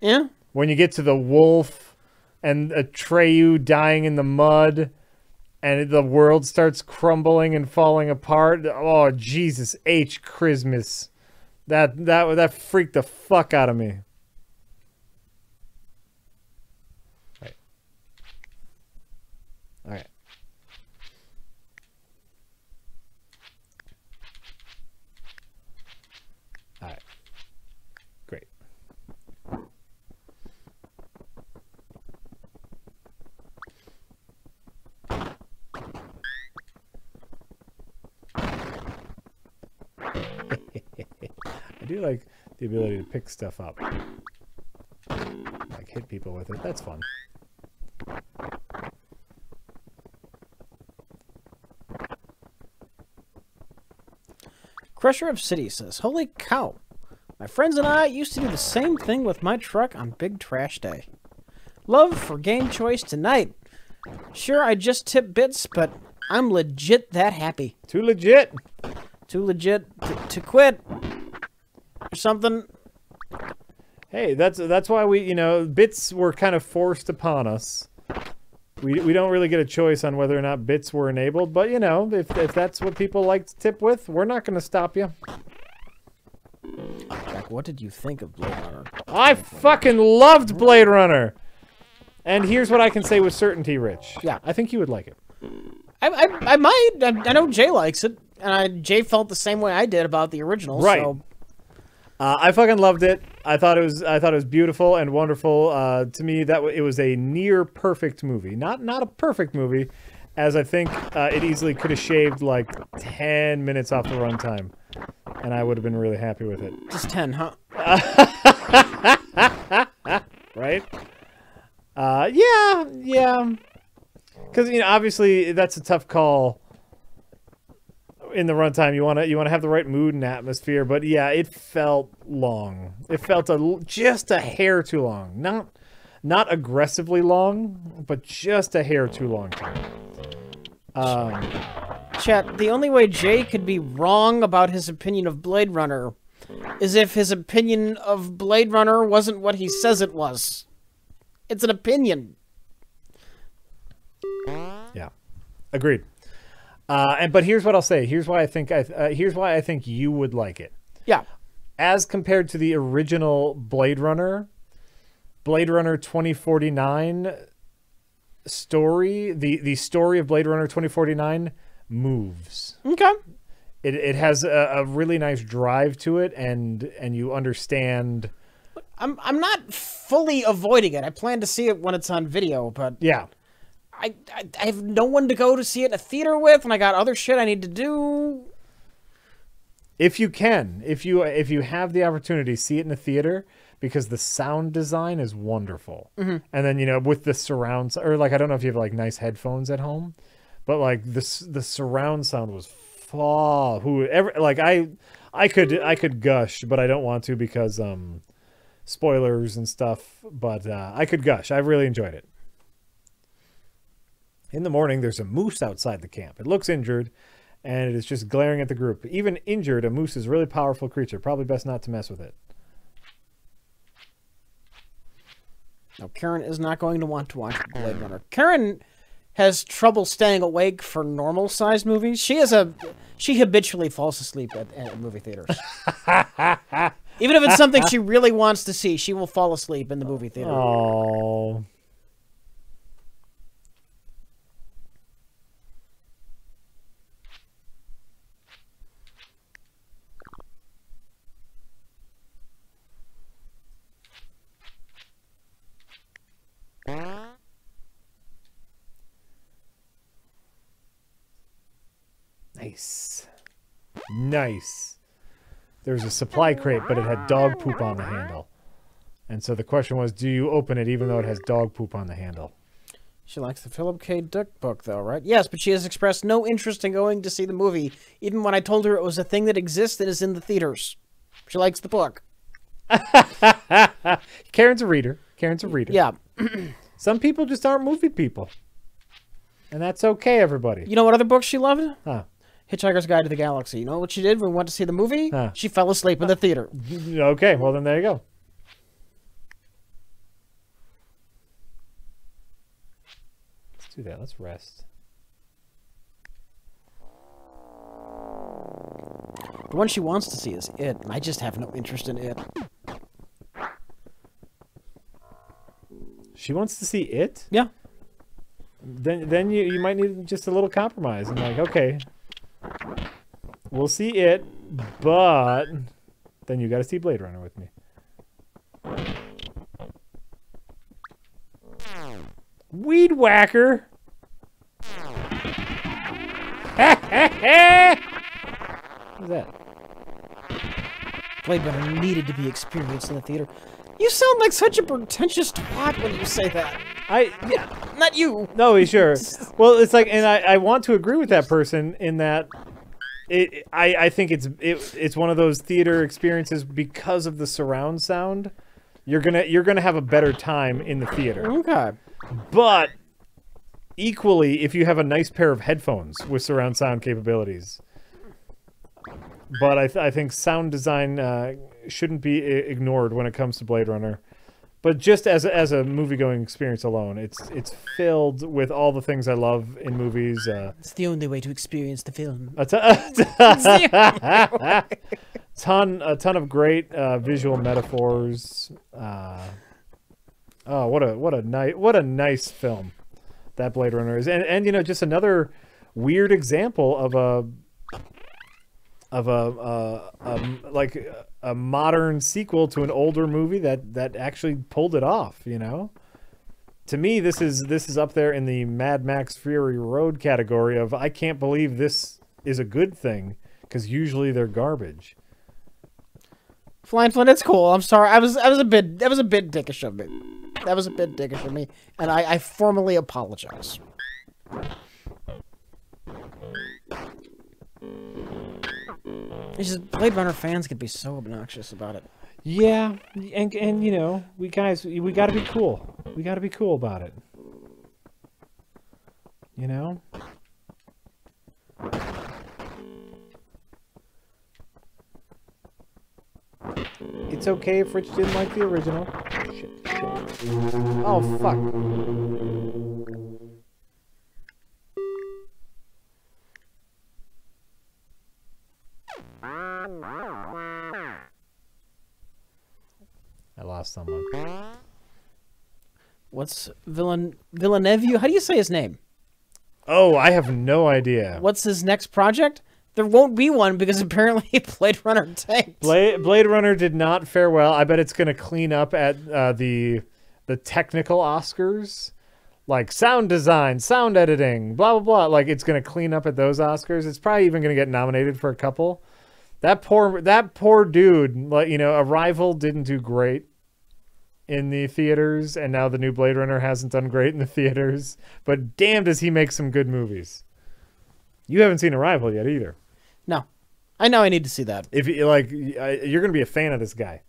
Yeah. When you get to the wolf and Atreyu dying in the mud, and the world starts crumbling and falling apart. Oh Jesus H. Christmas. That freaked the fuck out of me. Right. All right. All right. Great. I do like the ability to pick stuff up. Like hit people with it. That's fun. Crusher of City says, holy cow. My friends and I used to do the same thing with my truck on Big Trash Day. Love for game choice tonight. Sure, I just tip bits, but I'm legit that happy. Too legit. Too legit to quit. Something. Hey, that's why we, you know, bits were kind of forced upon us. We don't really get a choice on whether or not bits were enabled, but you know, if that's what people like to tip with, we're not going to stop you. Jack, what did you think of Blade Runner? I fucking loved Blade Runner. And here's what I can say with certainty, Rich. Yeah, I think you would like it. I might. I know Jay likes it, and Jay felt the same way I did about the original. Right. So. I fucking loved it. I thought it was beautiful and wonderful. To me, it was a near perfect movie. Not a perfect movie, as I think it easily could have shaved like 10 minutes off the runtime, and I would have been really happy with it. Just 10, huh? Right? Yeah. Because you know, obviously, that's a tough call. In the runtime, you want to have the right mood and atmosphere, but yeah, it felt long. It felt just a hair too long. Not aggressively long, but just a hair too long. Chat, the only way Jay could be wrong about his opinion of Blade Runner is if his opinion of Blade Runner wasn't what he says it was. It's an opinion. Yeah, agreed. And but here's what I'll say. Here's why I think here's why I think you would like it. Yeah. As compared to the original Blade Runner, Blade Runner 2049 story, the story of Blade Runner 2049 moves. Okay. It has a really nice drive to it, and you understand. I'm not fully avoiding it. I plan to see it when it's on video, but yeah. I have no one to go to see it in a theater with, and I got other shit I need to do. If you can, if you have the opportunity, see it in a theater, because the sound design is wonderful. Mm-hmm. And then, you know, with the surrounds, or like, I don't know if you have like nice headphones at home, but like the surround sound was whoever, like I could gush, but I don't want to because spoilers and stuff, but I could gush. I really enjoyed it. In the morning, there's a moose outside the camp. It looks injured, and it is just glaring at the group. Even injured, a moose is a really powerful creature. Probably best not to mess with it. Now, Karen is not going to want to watch Blade Runner. Karen has trouble staying awake for normal-sized movies. She habitually falls asleep at movie theaters. Even if it's something she really wants to see, she will fall asleep in the movie theater. Oh. Nice. Nice. There's a supply crate, but it had dog poop on the handle. And so the question was, do you open it even though it has dog poop on the handle? She likes the Philip K. Dick book, though, right? Yes, but she has expressed no interest in going to see the movie, even when I told her it was a thing that exists and is in the theaters. She likes the book. Karen's a reader. Karen's a reader. Yeah. Some people just aren't movie people. And that's okay, everybody. You know what other book she loved? Huh. Hitchhiker's Guide to the Galaxy. You know what she did when we went to see the movie? Huh. She fell asleep in the theater. Okay, well then there you go. Let's do that. Let's rest. The one she wants to see is It, and I just have no interest in It. She wants to see It? Yeah. Then you might need just a little compromise. I'm like, okay, we'll see It, but then you got to see Blade Runner with me. Weed whacker. What's that? Blade Runner needed to be experienced in the theater. You sound like such a pretentious twat when you say that. Yeah, not you. No, sure. Well, it's like, and I want to agree with that person in that I think it's one of those theater experiences because of the surround sound. You're gonna have a better time in the theater. Okay. But equally, if you have a nice pair of headphones with surround sound capabilities. But I think sound design shouldn't be ignored when it comes to Blade Runner. But just as a movie-going experience alone, it's filled with all the things I love in movies. It's the only way to experience the film. A ton of great visual metaphors. Oh, what a nice film that Blade Runner is, and you know, just another weird example of a modern sequel to an older movie that actually pulled it off, you know? To me, this is up there in the Mad Max Fury Road category of I can't believe this is a good thing, because usually they're garbage. Flying Flynn, it's cool. I'm sorry. That was a bit dickish of me. That was a bit dickish of me, and I formally apologize. It's just Blade Runner fans can be so obnoxious about it. Yeah, and you know, we gotta be cool. We gotta be cool about it. You know? It's okay if Rich didn't like the original. Shit, shit. Oh, fuck. I lost someone. What's Villeneuve? How do you say his name? Oh, I have no idea. What's his next project? There won't be one because apparently Blade Runner tanked. Blade Runner did not fare well. I bet it's going to clean up at the technical Oscars, like sound design, sound editing, blah blah blah. Like it's going to clean up at those Oscars. It's probably even going to get nominated for a couple. That poor dude. You know, Arrival didn't do great in the theaters, and now the new Blade Runner hasn't done great in the theaters. But damn, does he make some good movies. You haven't seen Arrival yet either. No, I know I need to see that. If you like, you're gonna be a fan of this guy.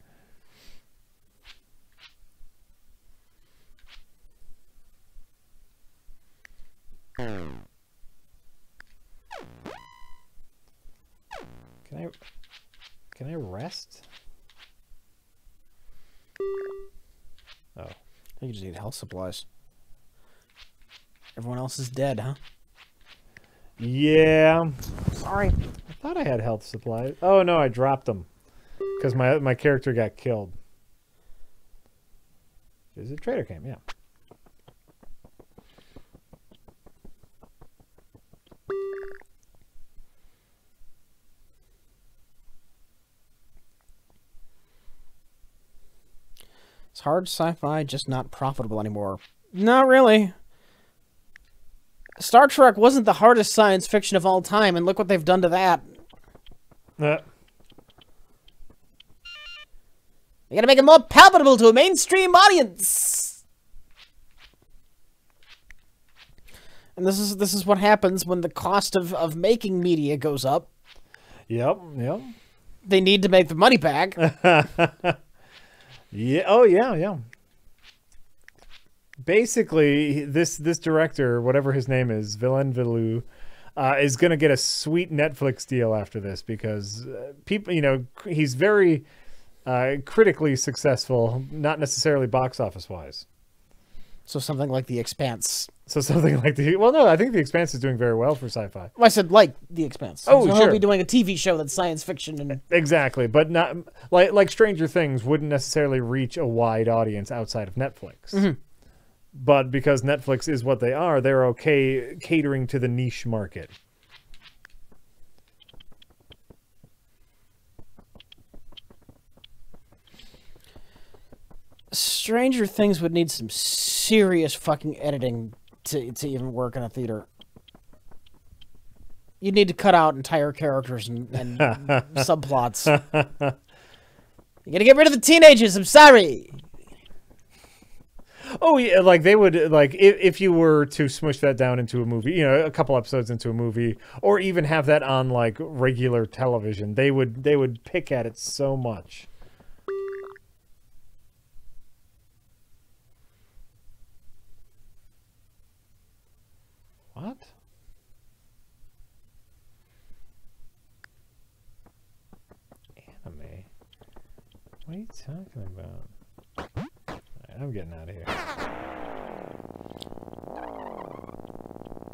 Can I rest? Oh, I just need health supplies. Everyone else is dead, huh? Yeah. Sorry. I thought I had health supplies. Oh no, I dropped them because my character got killed. Is it Trader Camp? Yeah. It's hard sci-fi, just not profitable anymore. Not really. Star Trek wasn't the hardest science fiction of all time, and look what they've done to that. You gotta make it more palpable to a mainstream audience. And this is what happens when the cost of making media goes up. Yep, yep. They need to make the money back. Yeah. Oh yeah, yeah. Basically, this director, whatever his name is, Villeneuve, is going to get a sweet Netflix deal after this because people, you know, he's very critically successful, not necessarily box office wise. So something like The Expanse. So something like well, no, I think The Expanse is doing very well for sci-fi. Well, I said like The Expanse. Oh, so sure. He'll be doing a TV show that's science fiction and exactly, but not like Stranger Things wouldn't necessarily reach a wide audience outside of Netflix. Mm-hmm. But because Netflix is what they are, they're okay catering to the niche market. Stranger Things would need some serious fucking editing to even work in a theater. You'd need to cut out entire characters and subplots. You gotta get rid of the teenagers, I'm sorry! Oh yeah, like they would, like if you were to smush that down into a movie, you know, a couple episodes into a movie, or even have that on like regular television, they would pick at it so much. What? Anime? What are you talking about? I'm getting out of here.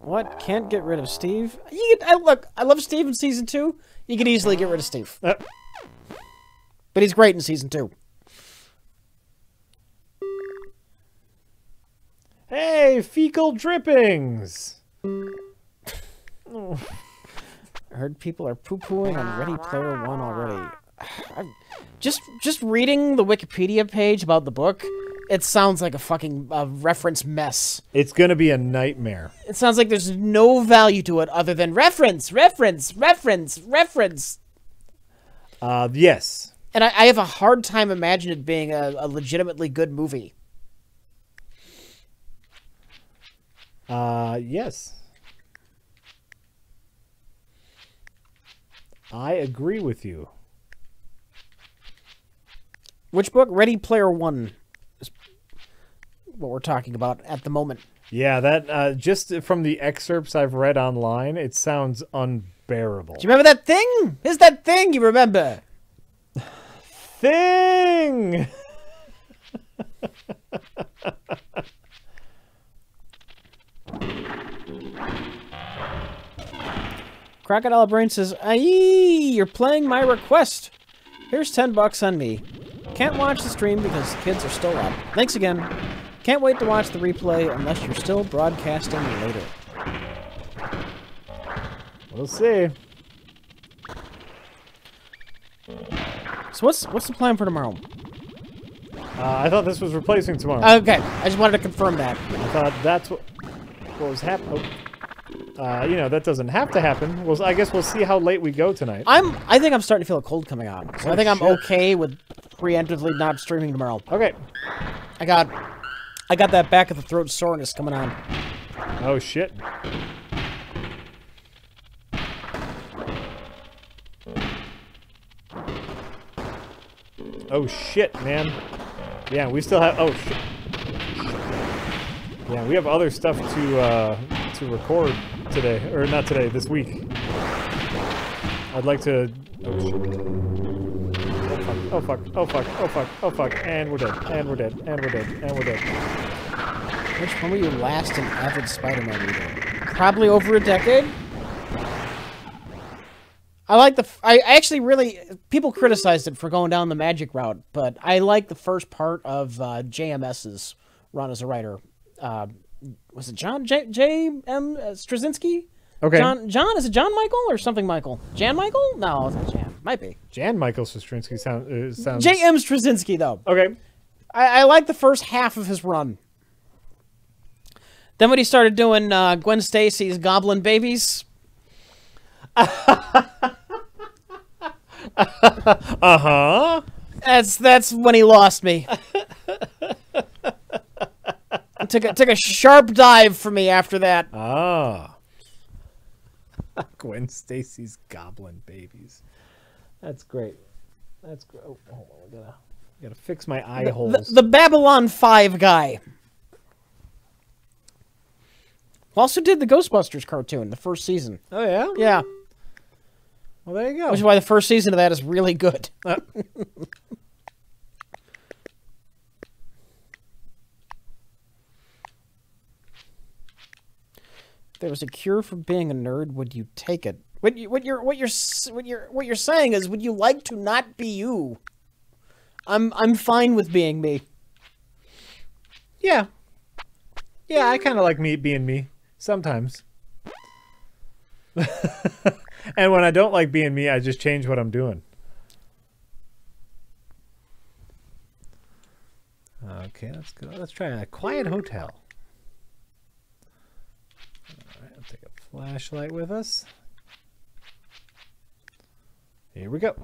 What? Can't get rid of Steve? You can, look, I love Steve in season 2. You can easily get rid of Steve. But he's great in season 2. Hey, fecal drippings! Oh. I heard people are poo-pooing on Ready Player One already. Just reading the Wikipedia page about the book, it sounds like a fucking reference mess. It's gonna be a nightmare. It sounds like there's no value to it other than reference, reference, reference, reference. Yes. And I have a hard time imagining it being a legitimately good movie. Yes. I agree with you. Which book? Ready Player One is what we're talking about at the moment. Yeah, that just from the excerpts I've read online, it sounds unbearable. Do you remember that thing? Is that thing you remember? thing. Crocodile Brain says, "Aye, you're playing my request. Here's $10 on me. Can't watch the stream because the kids are still up. Thanks again. Can't wait to watch the replay unless you're still broadcasting later." We'll see. So what's the plan for tomorrow? I thought this was replacing tomorrow. Okay, I just wanted to confirm that. I thought that's what was happening. You know, that doesn't have to happen. Well, I guess we'll see how late we go tonight. I think I'm starting to feel a cold coming on, so I think I'm okay with preemptively not streaming tomorrow. Okay. I got that back of the throat soreness coming on. Oh shit. Oh shit, man. Yeah, we still have. Oh shit. Yeah, we have other stuff to record today, or not today, this week. I'd like to. Oh shit. Oh fuck. Oh fuck. Oh fuck. Oh fuck. Oh fuck. And we're dead. And we're dead. And we're dead. And we're dead. Which one were you last an avid Spider-Man reader? Probably over a decade. I like the. I actually really. People criticized it for going down the magic route, but I like the first part of JMS's run as a writer. Was it John J.M. Straczynski? Okay. John is it John Michael or something Michael? Jan Michael? No, it's not Jan. Might be. Jan Michael Straczynski sounds. J.M. Straczynski though. Okay. I like the first half of his run. Then when he started doing Gwen Stacy's Goblin Babies. Uh-huh. That's when he lost me. Took a sharp dive for me after that. Ah. Gwen Stacy's Goblin Babies. That's great. That's great. Oh, hold on, I gotta fix my eye holes. The Babylon 5 guy. Also did the Ghostbusters cartoon, the first season. Oh yeah? Yeah. Well, there you go. Which is why the first season of that is really good. If there was a cure for being a nerd, would you take it? What you're saying is, would you like to not be you? I'm fine with being me. Yeah. Yeah, I kind of like me being me sometimes. And when I don't like being me, I just change what I'm doing. Okay, let's go. Let's try a quiet hotel. All right, I'll take a flashlight with us. Here we go.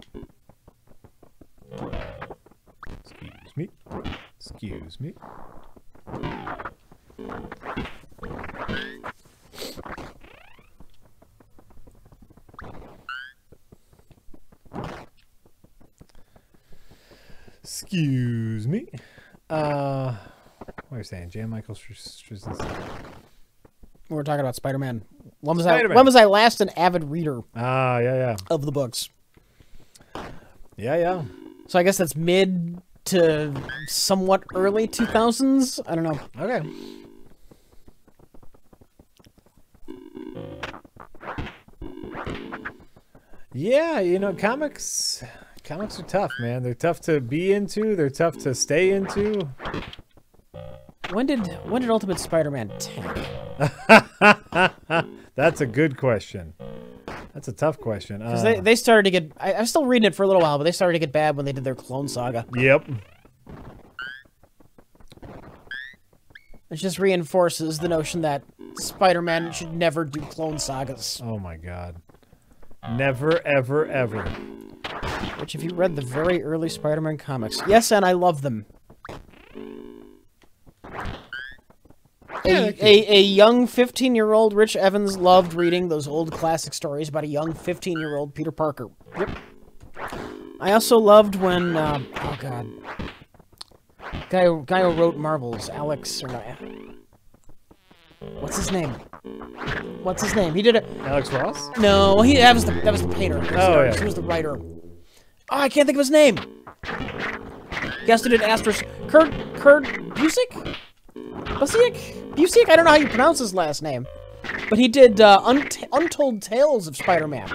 Excuse me. Excuse me. Excuse me. What are you saying? Jan Michael Straczynski. We're talking about Spider-Man. When was I last an avid reader? Ah, yeah, yeah. Of the books. Yeah, yeah. So I guess that's mid to somewhat early 2000s. I don't know. Okay. Yeah, you know, comics are tough, man. They're tough to be into. They're tough to stay into. When did Ultimate Spider-Man tank? That's a good question. That's a tough question. Because they started to get... I was still reading it for a little while, but they started to get bad when they did their Clone Saga. Yep. It just reinforces the notion that Spider-Man should never do Clone Sagas. Oh my god. Never, ever, ever. Which, if you read the very early Spider-Man comics... Yes, and I love them. Yeah, a young 15-year-old Rich Evans loved reading those old classic stories about a young 15-year-old Peter Parker. Yep. I also loved when, oh god, guy who wrote Marvels, Alex, or not, what's his name? What's his name? He did it. Alex Ross? No, that was the painter. He was the writer. Oh, I can't think of his name. guested it, asterisk, Busiek? I don't know how you pronounce his last name. But he did Untold Tales of Spider Man,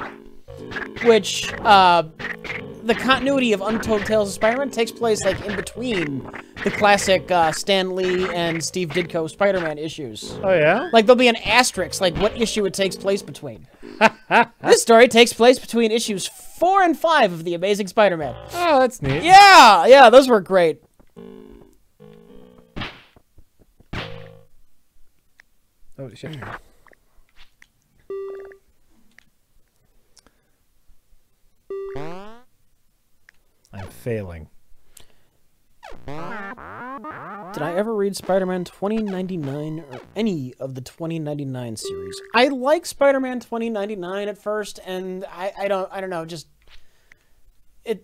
which, the continuity of Untold Tales of Spider Man takes place, like, in between the classic Stan Lee and Steve Ditko Spider Man issues. Oh, yeah? Like, there'll be an asterisk, like, what issue it takes place between. This story takes place between issues 4 and 5 of The Amazing Spider Man. Oh, that's neat. Yeah, yeah, those were great. Oh, shit. I'm failing. Did I ever read Spider-Man 2099 or any of the 2099 series? I like Spider-Man 2099 at first, and I don't know, just it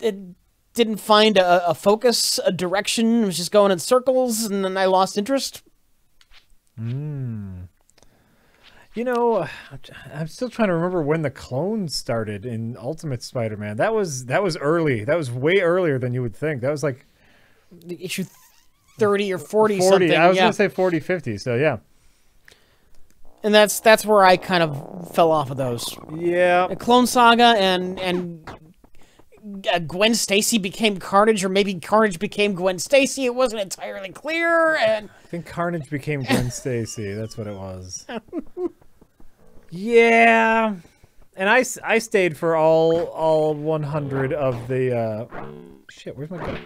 didn't find a focus, a direction. It was just going in circles, and then I lost interest. You know, I'm still trying to remember when the clones started in Ultimate Spider-Man. That was early. That was way earlier than you would think. That was like issue 30 or 40 something. I was going to say 40, 50, so yeah. And that's where I kind of fell off of those. Yeah. The Clone Saga and Gwen Stacy became Carnage, or maybe Carnage became Gwen Stacy. It wasn't entirely clear, and I think Carnage became Gwen Stacy. That's what it was. Yeah, and I stayed for all 100 of the shit. Where's my gun?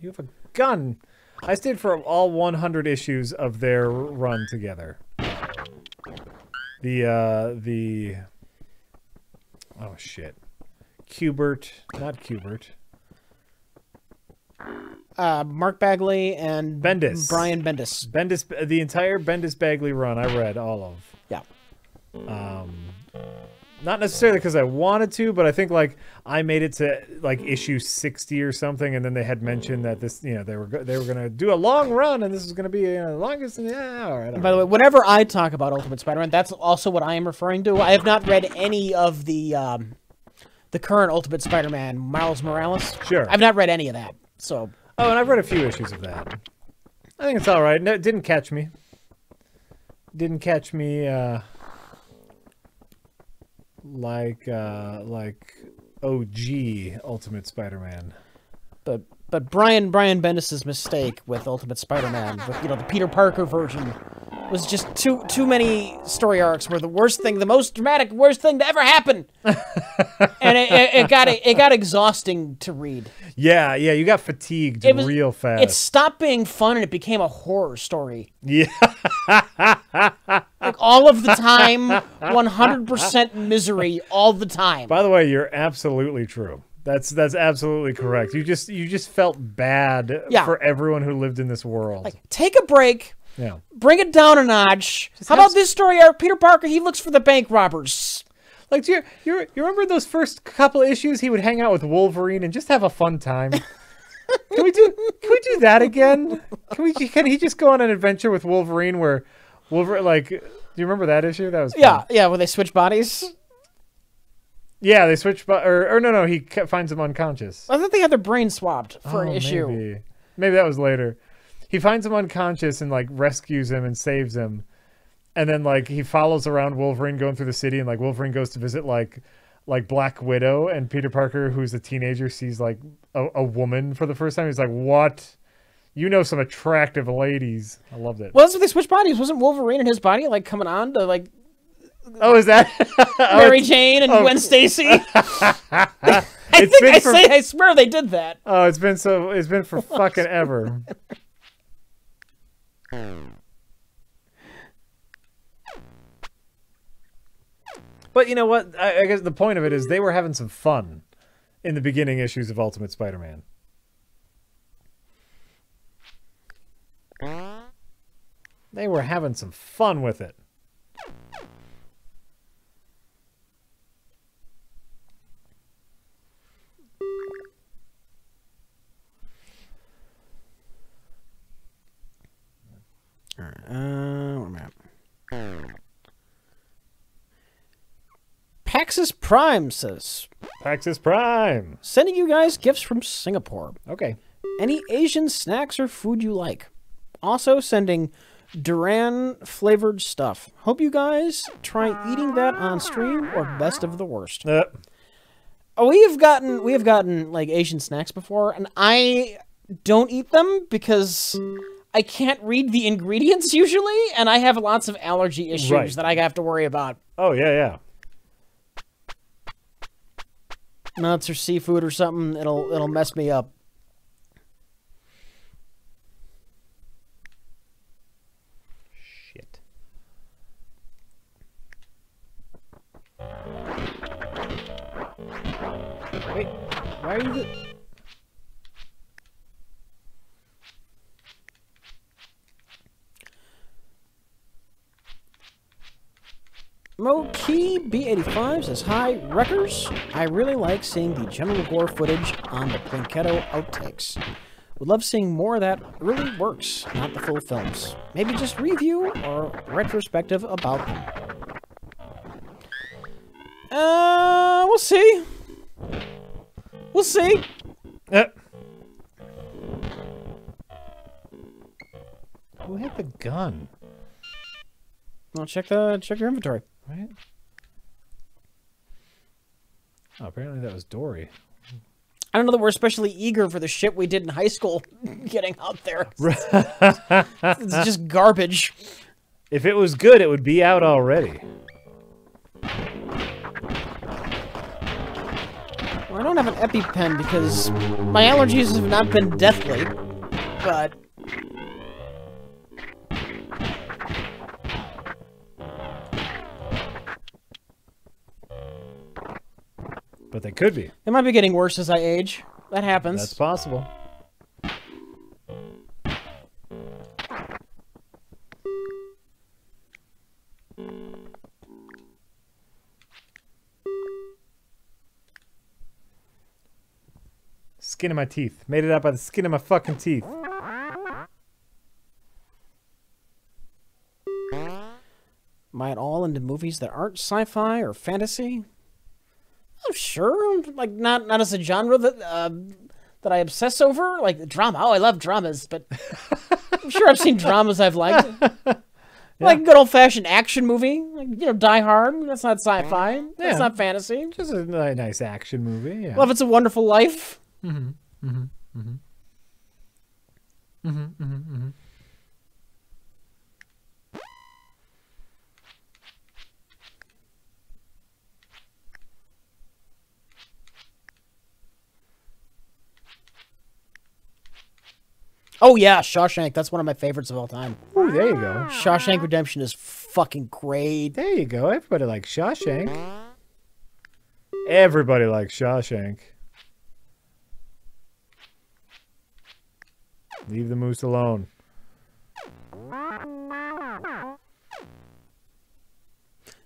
You have a gun. I stayed for all 100 issues of their run together. The oh shit, Kubert, not Kubert. Mark Bagley and Bendis. Brian Bendis. Bendis, the entire Bendis Bagley run, I read all of. Yeah. Not necessarily because I wanted to, but I think like I made it to like issue 60 or something, and then they had mentioned that this, you know, they were gonna do a long run, and this is gonna be the longest. Yeah, all right. By the way, whenever I talk about Ultimate Spider-Man, that's also what I am referring to. I have not read any of the current Ultimate Spider-Man, Miles Morales. Sure. I've not read any of that, so. Oh, and I've read a few issues of that. I think it's all right. No, it didn't catch me. Didn't catch me. Like OG Ultimate Spider-Man, but Brian Bendis's mistake with Ultimate Spider-Man, with, you know, the Peter Parker version, was just too many story arcs where the worst thing, the most dramatic worst thing to ever happen, and it got exhausting to read. Yeah, yeah, you got fatigued real fast. It stopped being fun and it became a horror story. Yeah. Like all of the time, 100% misery all the time. By the way, you're absolutely true. That's absolutely correct. You just felt bad, yeah, for everyone who lived in this world. Like, take a break. Yeah. Bring it down a notch. How about this story arc? Peter Parker, he looks for the bank robbers. Like, you remember those first couple issues? He would hang out with Wolverine and just have a fun time. Can we do that again? Can he just go on an adventure with Wolverine where Wolverine, like, do you remember that issue? That was fun. Yeah, yeah, when they switch bodies. Yeah, they switch, or no, he finds him unconscious. I thought they had their brain swapped for an issue. Maybe that was later. He finds him unconscious and, like, rescues him and saves him. And then, like, he follows around Wolverine going through the city, and, like, Wolverine goes to visit, like Black Widow, and Peter Parker, who's a teenager, sees, like, a woman for the first time. He's like, what? You know some attractive ladies. I loved it. Well, that's when they switched bodies. Wasn't Wolverine and his body, like, coming on to, like... Oh, is that... Mary Jane and Gwen Stacy? I swear they did that. Oh, it's been for fucking ever. But you know what? I guess the point of it is they were having some fun in the beginning issues of Ultimate Spider-Man. They were having some fun with it. All right, where am I at? Paxis Prime says. Paxis Prime. Sending you guys gifts from Singapore. Okay. any Asian snacks or food you like. Also sending Duran-flavored stuff. Hope you guys try eating that on stream or best of the worst. Yep. We have gotten like Asian snacks before, and I don't eat them because I can't read the ingredients usually, and I have lots of allergy issues that I have to worry about. Oh yeah, yeah. Nuts or seafood or something, it'll mess me up. Wait, why are you... Mokey B85 says, hi, Wreckers. I really like seeing the general gore footage on the Planchetto outtakes. Would love seeing more of that early works, not the full films. Maybe just review or retrospective about them. We'll see. We'll see. Who had the gun? Well, check your inventory. Right? Oh, apparently that was Dory. I don't know that we're especially eager for the shit we did in high school getting out there. It's just garbage. If it was good, it would be out already. I don't have an EpiPen because my allergies have not been deathly, but... but they could be. They might be getting worse as I age. That happens. That's possible. Skin of my teeth. Made it out by the skin of my fucking teeth. Am I at all into movies that aren't sci-fi or fantasy? Oh, sure. Like, not as a genre that that I obsess over. Like, drama. Oh, I love dramas, but I'm sure I've seen dramas I've liked. Yeah. Like a good old-fashioned action movie. Like, you know, Die Hard. That's not sci-fi. That's not fantasy. Just a nice action movie. Yeah. Love It's a Wonderful Life. Mm-hmm. Mm-hmm. Mm-hmm. Mm-hmm. Mm-hmm. Oh yeah, Shawshank. That's one of my favorites of all time. Oh, there you go. Shawshank Redemption is fucking great. There you go. Everybody likes Shawshank. Everybody likes Shawshank. Leave the moose alone.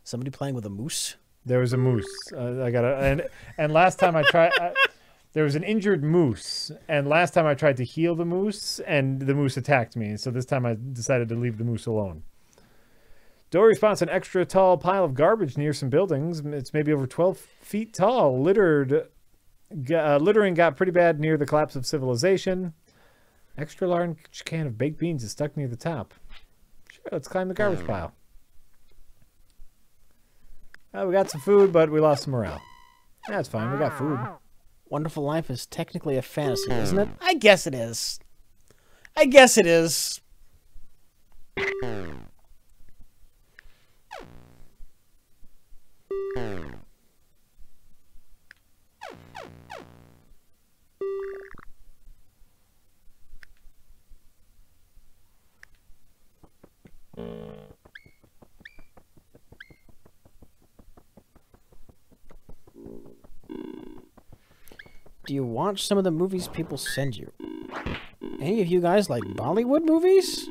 Somebody playing with a moose? There was a moose. I got a and last time I tried, there was an injured moose. And last time I tried to heal the moose, and the moose attacked me. So this time I decided to leave the moose alone. Dory spawns an extra tall pile of garbage near some buildings. It's maybe over 12 feet tall. Littering got pretty bad near the collapse of civilization. Extra large can of baked beans is stuck near the top. Sure, let's climb the garbage pile. We got some food, but we lost some morale. That's fine, we got food. Wonderful Life is technically a fantasy, isn't it? I guess it is. I guess it is. Do you watch some of the movies people send you? Any of you guys like Bollywood movies?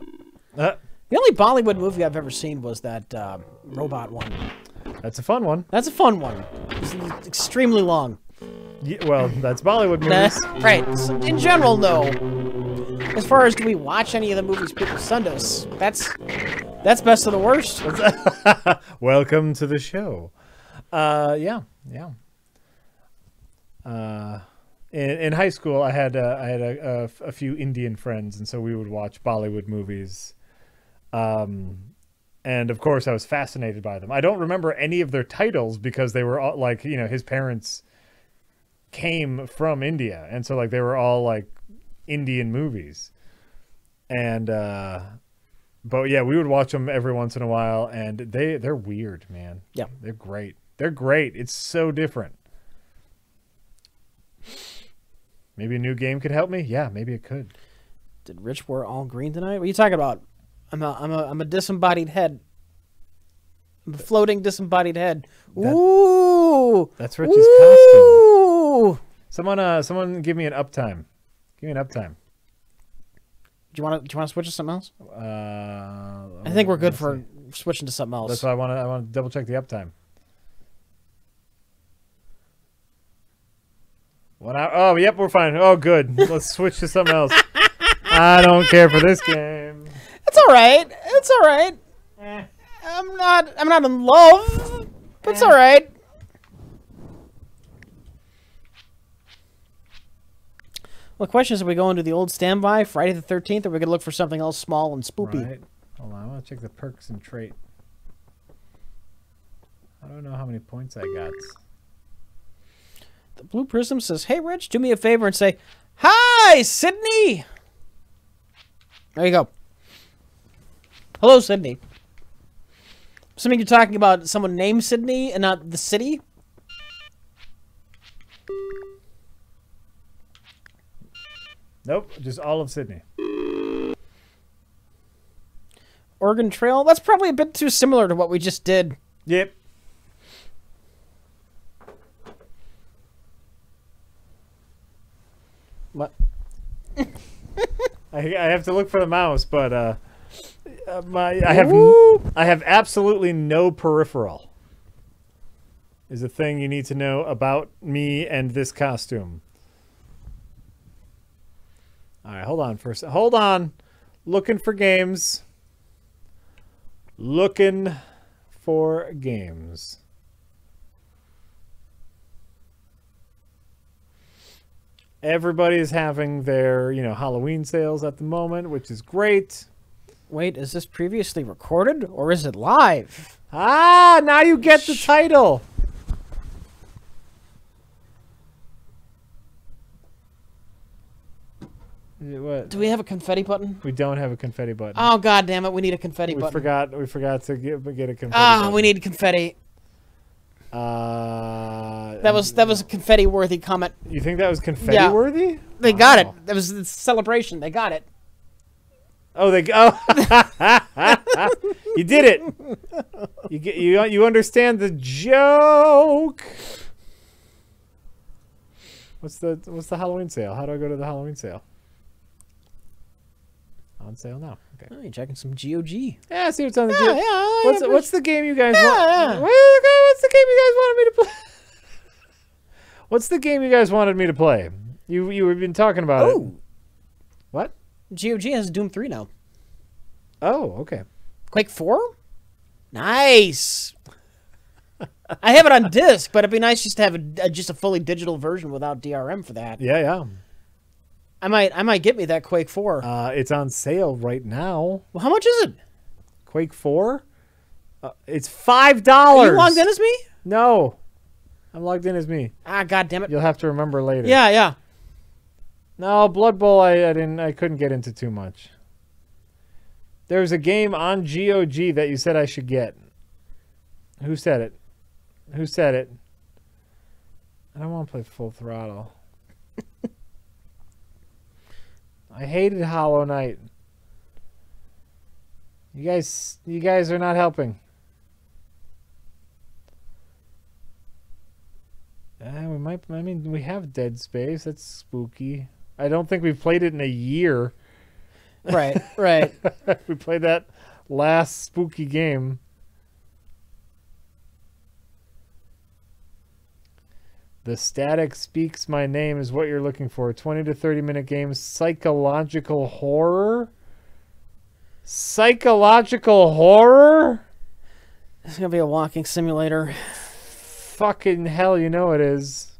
The only Bollywood movie I've ever seen was that robot one. That's a fun one. That's a fun one. It's extremely long. Yeah, well, that's Bollywood movies. Right. So in general, though, as far as do we watch any of the movies people send us, that's best of the worst. Welcome to the show. Yeah. in high school, I had a few Indian friends, and so we would watch Bollywood movies. And of course, I was fascinated by them. I don't remember any of their titles because they were all like, you know, his parents came from India, and so like they were all like Indian movies. And but yeah, we would watch them every once in a while, and they're weird, man. Yeah, they're great. They're great. It's so different. Maybe a new game could help me. Yeah, maybe it could. Did Rich wear all green tonight? What are you talking about? I'm a disembodied head. I'm a floating disembodied head. Ooh, that's Rich's costume. Someone, give me an uptime. Give me an uptime. Do you want to switch to something else? I think we're good for switching to something else. That's why I want to double check the uptime. 1 hour. Oh, yep, we're fine. Oh, good. Let's switch to something else. I don't care for this game. It's all right. It's all right. Eh. I'm not in love. But eh. It's all right. Well, the question is, are we going to the old standby, Friday the 13th, or are we going to look for something else small and spoopy? Right. Hold on, I want to check the perks and trait. I don't know how many points I got. The Blue Prism says, hey, Rich, do me a favor and say, hi, Sydney! There you go. Hello, Sydney. Assuming you're talking about someone named Sydney and not the city? Nope, just all of Sydney. Oregon Trail? That's probably a bit too similar to what we just did. Yep. What? I have to look for the mouse, but I have absolutely no peripheral. Is a thing you need to know about me and this costume. All right, hold on first. Hold on. Looking for games. Looking for games. Everybody is having their, you know, Halloween sales at the moment, which is great. Wait, is this previously recorded or is it live? Ah, now you get the title. What? Do we have a confetti button? We don't have a confetti button. Oh, god damn it! We need a confetti button. We forgot to get a confetti. Ah, we need confetti. That was a confetti worthy comment. You think that was confetti worthy? Yeah. They got it. That was the celebration. They got it. Oh, they You did it. You understand the joke. What's the Halloween sale? How do I go to the Halloween sale? On sale now. Okay. Oh, you're checking some GOG. Yeah, see what's on the GOG. Yeah, what's the game you guys want? What's the game you guys wanted me to play? What's the game you guys wanted me to play? You have been talking about it. What? GOG has Doom 3 now. Oh, okay. Quake 4? Nice. I have it on disc, but it'd be nice just to have just a fully digital version without DRM for that. Yeah, yeah. I might get me that Quake 4. It's on sale right now. Well, how much is it? Quake 4? It's $5. Are you logged in as me? No. I'm logged in as me. Ah, god damn it. You'll have to remember later. Yeah, yeah. No, Blood Bowl I couldn't get into too much. There's a game on GOG that you said I should get. Who said it? Who said it? I don't want to play Full Throttle. I hated Hollow Knight. You guys are not helping. We might. I mean, we have Dead Space. That's spooky. I don't think we've played it in a year. Right. Right. We played that last spooky game. The Static Speaks My Name is what you're looking for. 20 to 30-minute game. Psychological horror? Psychological horror? It's going to be a walking simulator. Fucking hell, you know it is.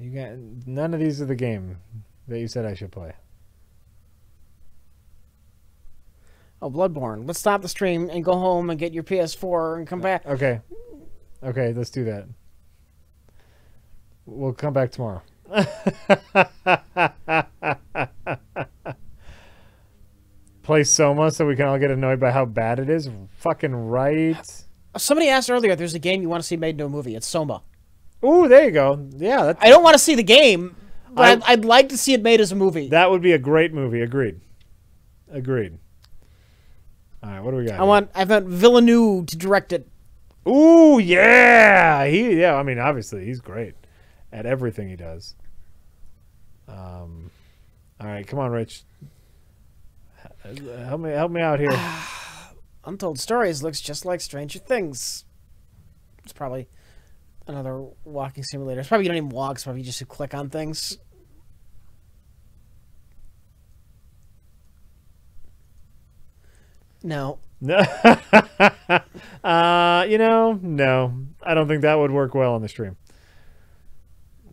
You got none of these are the game that you said I should play. Oh, Bloodborne. Let's stop the stream and go home and get your PS4 and come back. Okay. Okay, let's do that. We'll come back tomorrow. Play Soma so we can all get annoyed by how bad it is. Fucking right. Somebody asked earlier, there's a game you want to see made into a movie. It's Soma. Ooh, there you go. Yeah. That's... I don't want to see the game, but I'd like to see it made as a movie. That would be a great movie. Agreed. Agreed. All right, what do we got? I want Villeneuve to direct it. Ooh, yeah. Yeah, I mean, obviously, he's great at everything he does. All right, come on, Rich. Help me out here. Untold Stories looks just like Stranger Things. It's probably another walking simulator. It's probably you don't even walk. It's probably just you click on things. No. No. You know, no. I don't think that would work well on the stream.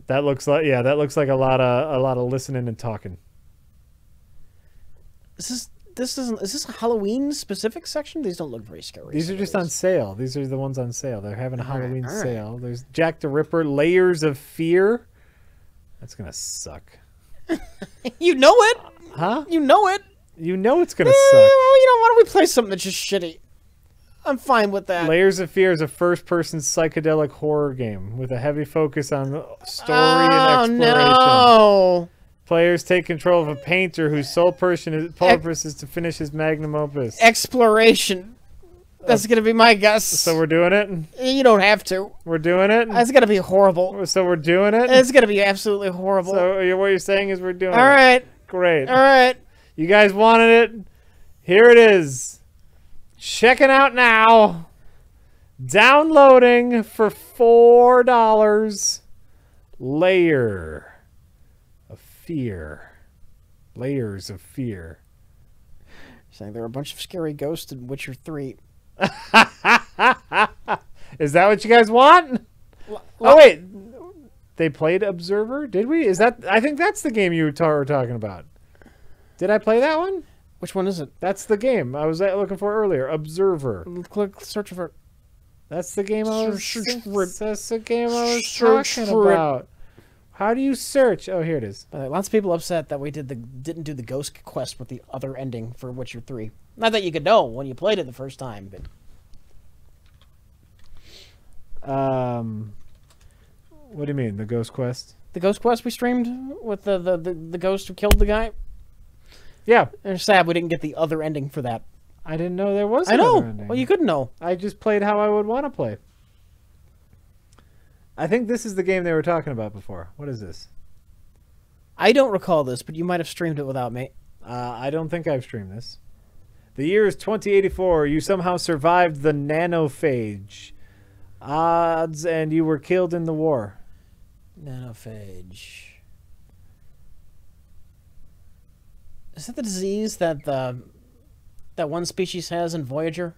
That looks like a lot of listening and talking. Is this a Halloween specific section? These don't look very scary. These are just on sale. These are the ones on sale. They're having a Halloween sale. There's Jack the Ripper, Layers of Fear. That's gonna suck. You know it. Huh? You know it. You know it's gonna suck. You know, why don't we play something that's just shitty? I'm fine with that. Layers of Fear is a first-person psychedelic horror game with a heavy focus on story and exploration. No. Players take control of a painter whose sole purpose is to finish his magnum opus. Exploration. That's going to be my guess. So we're doing it? You don't have to. We're doing it? It's going to be horrible. So we're doing it? It's going to be absolutely horrible. So what you're saying is we're doing it. All right. Great. All right. You guys wanted it. Here it is. Check it out now. Downloading for $4. Layer of Fear. Layers of Fear. You're saying there are a bunch of scary ghosts in Witcher 3. Is that what you guys want? Oh, wait. They played Observer? Did we? Is that? I think that's the game you were talking about. Did I play that one? Which one is it? That's the game I was looking for earlier. Observer. Click search for. That's the game I was. That's the game I was talking about. How do you search? Oh, here it is. Lots of people upset that we didn't do the ghost quest with the other ending for Witcher 3. Not that you could know when you played it the first time, but. What do you mean the ghost quest? The ghost quest we streamed with the ghost who killed the guy. Yeah. It's sad we didn't get the other ending for that. I didn't know there was another ending. Well, you couldn't know. I just played how I would want to play. I think this is the game they were talking about before. What is this? I don't recall this, but you might have streamed it without me. I don't think I've streamed this. The year is 2084. You somehow survived the nanophage. Odds and you were killed in the war. Nanophage. Is that the disease that that one species has in Voyager?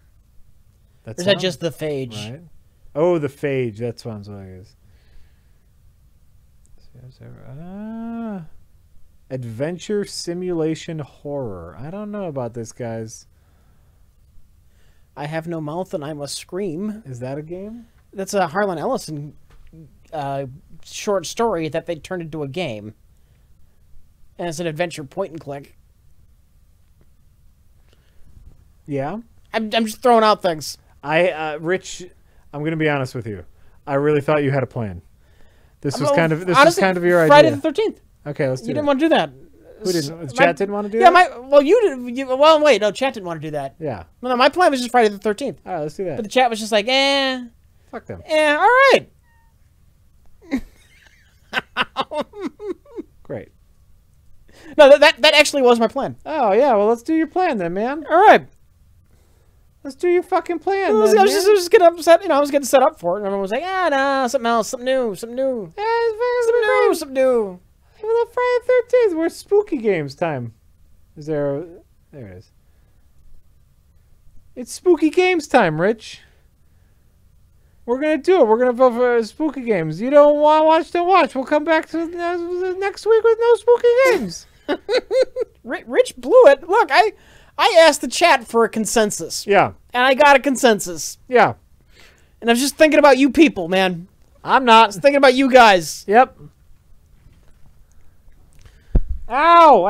Or is that just the phage? Right. Oh, the phage. That's what I'm saying. Adventure simulation horror. I don't know about this, guys. I have no mouth and I must scream. Is that a game? That's a Harlan Ellison short story that they turned into a game. And it's an adventure point and click. Yeah, I'm just throwing out things. Rich, I'm gonna be honest with you. I really thought you had a plan. This was kind of your Friday idea. Friday the 13th. Okay, let's do. You didn't want to do that. Who didn't? Chat didn't want to do that. Well, you didn't. Well, wait, no, chat didn't want to do that. Yeah. No, my plan was just Friday the 13th. All right, let's do that. But the chat was just like, eh. Fuck them. Eh. All right. Great. No, that actually was my plan. Oh, yeah. Well, let's do your plan then, man. All right. Let's do your fucking plan. I was just getting upset. You know, I was getting set up for it. And everyone was like, ah, nah, something else, something new, something new. Yeah, something new. Hey, well, Friday the 13th, we're spooky games time. Is there... There it is. It's spooky games time, Rich. We're going to do it. We're going to vote for spooky games. You don't want to watch, then watch. We'll come back to next week with no spooky games. Rich blew it. Look, I asked the chat for a consensus. Yeah. And I got a consensus. Yeah. And I was just thinking about you people, man. I'm not. I was thinking about you guys. Yep. Ow!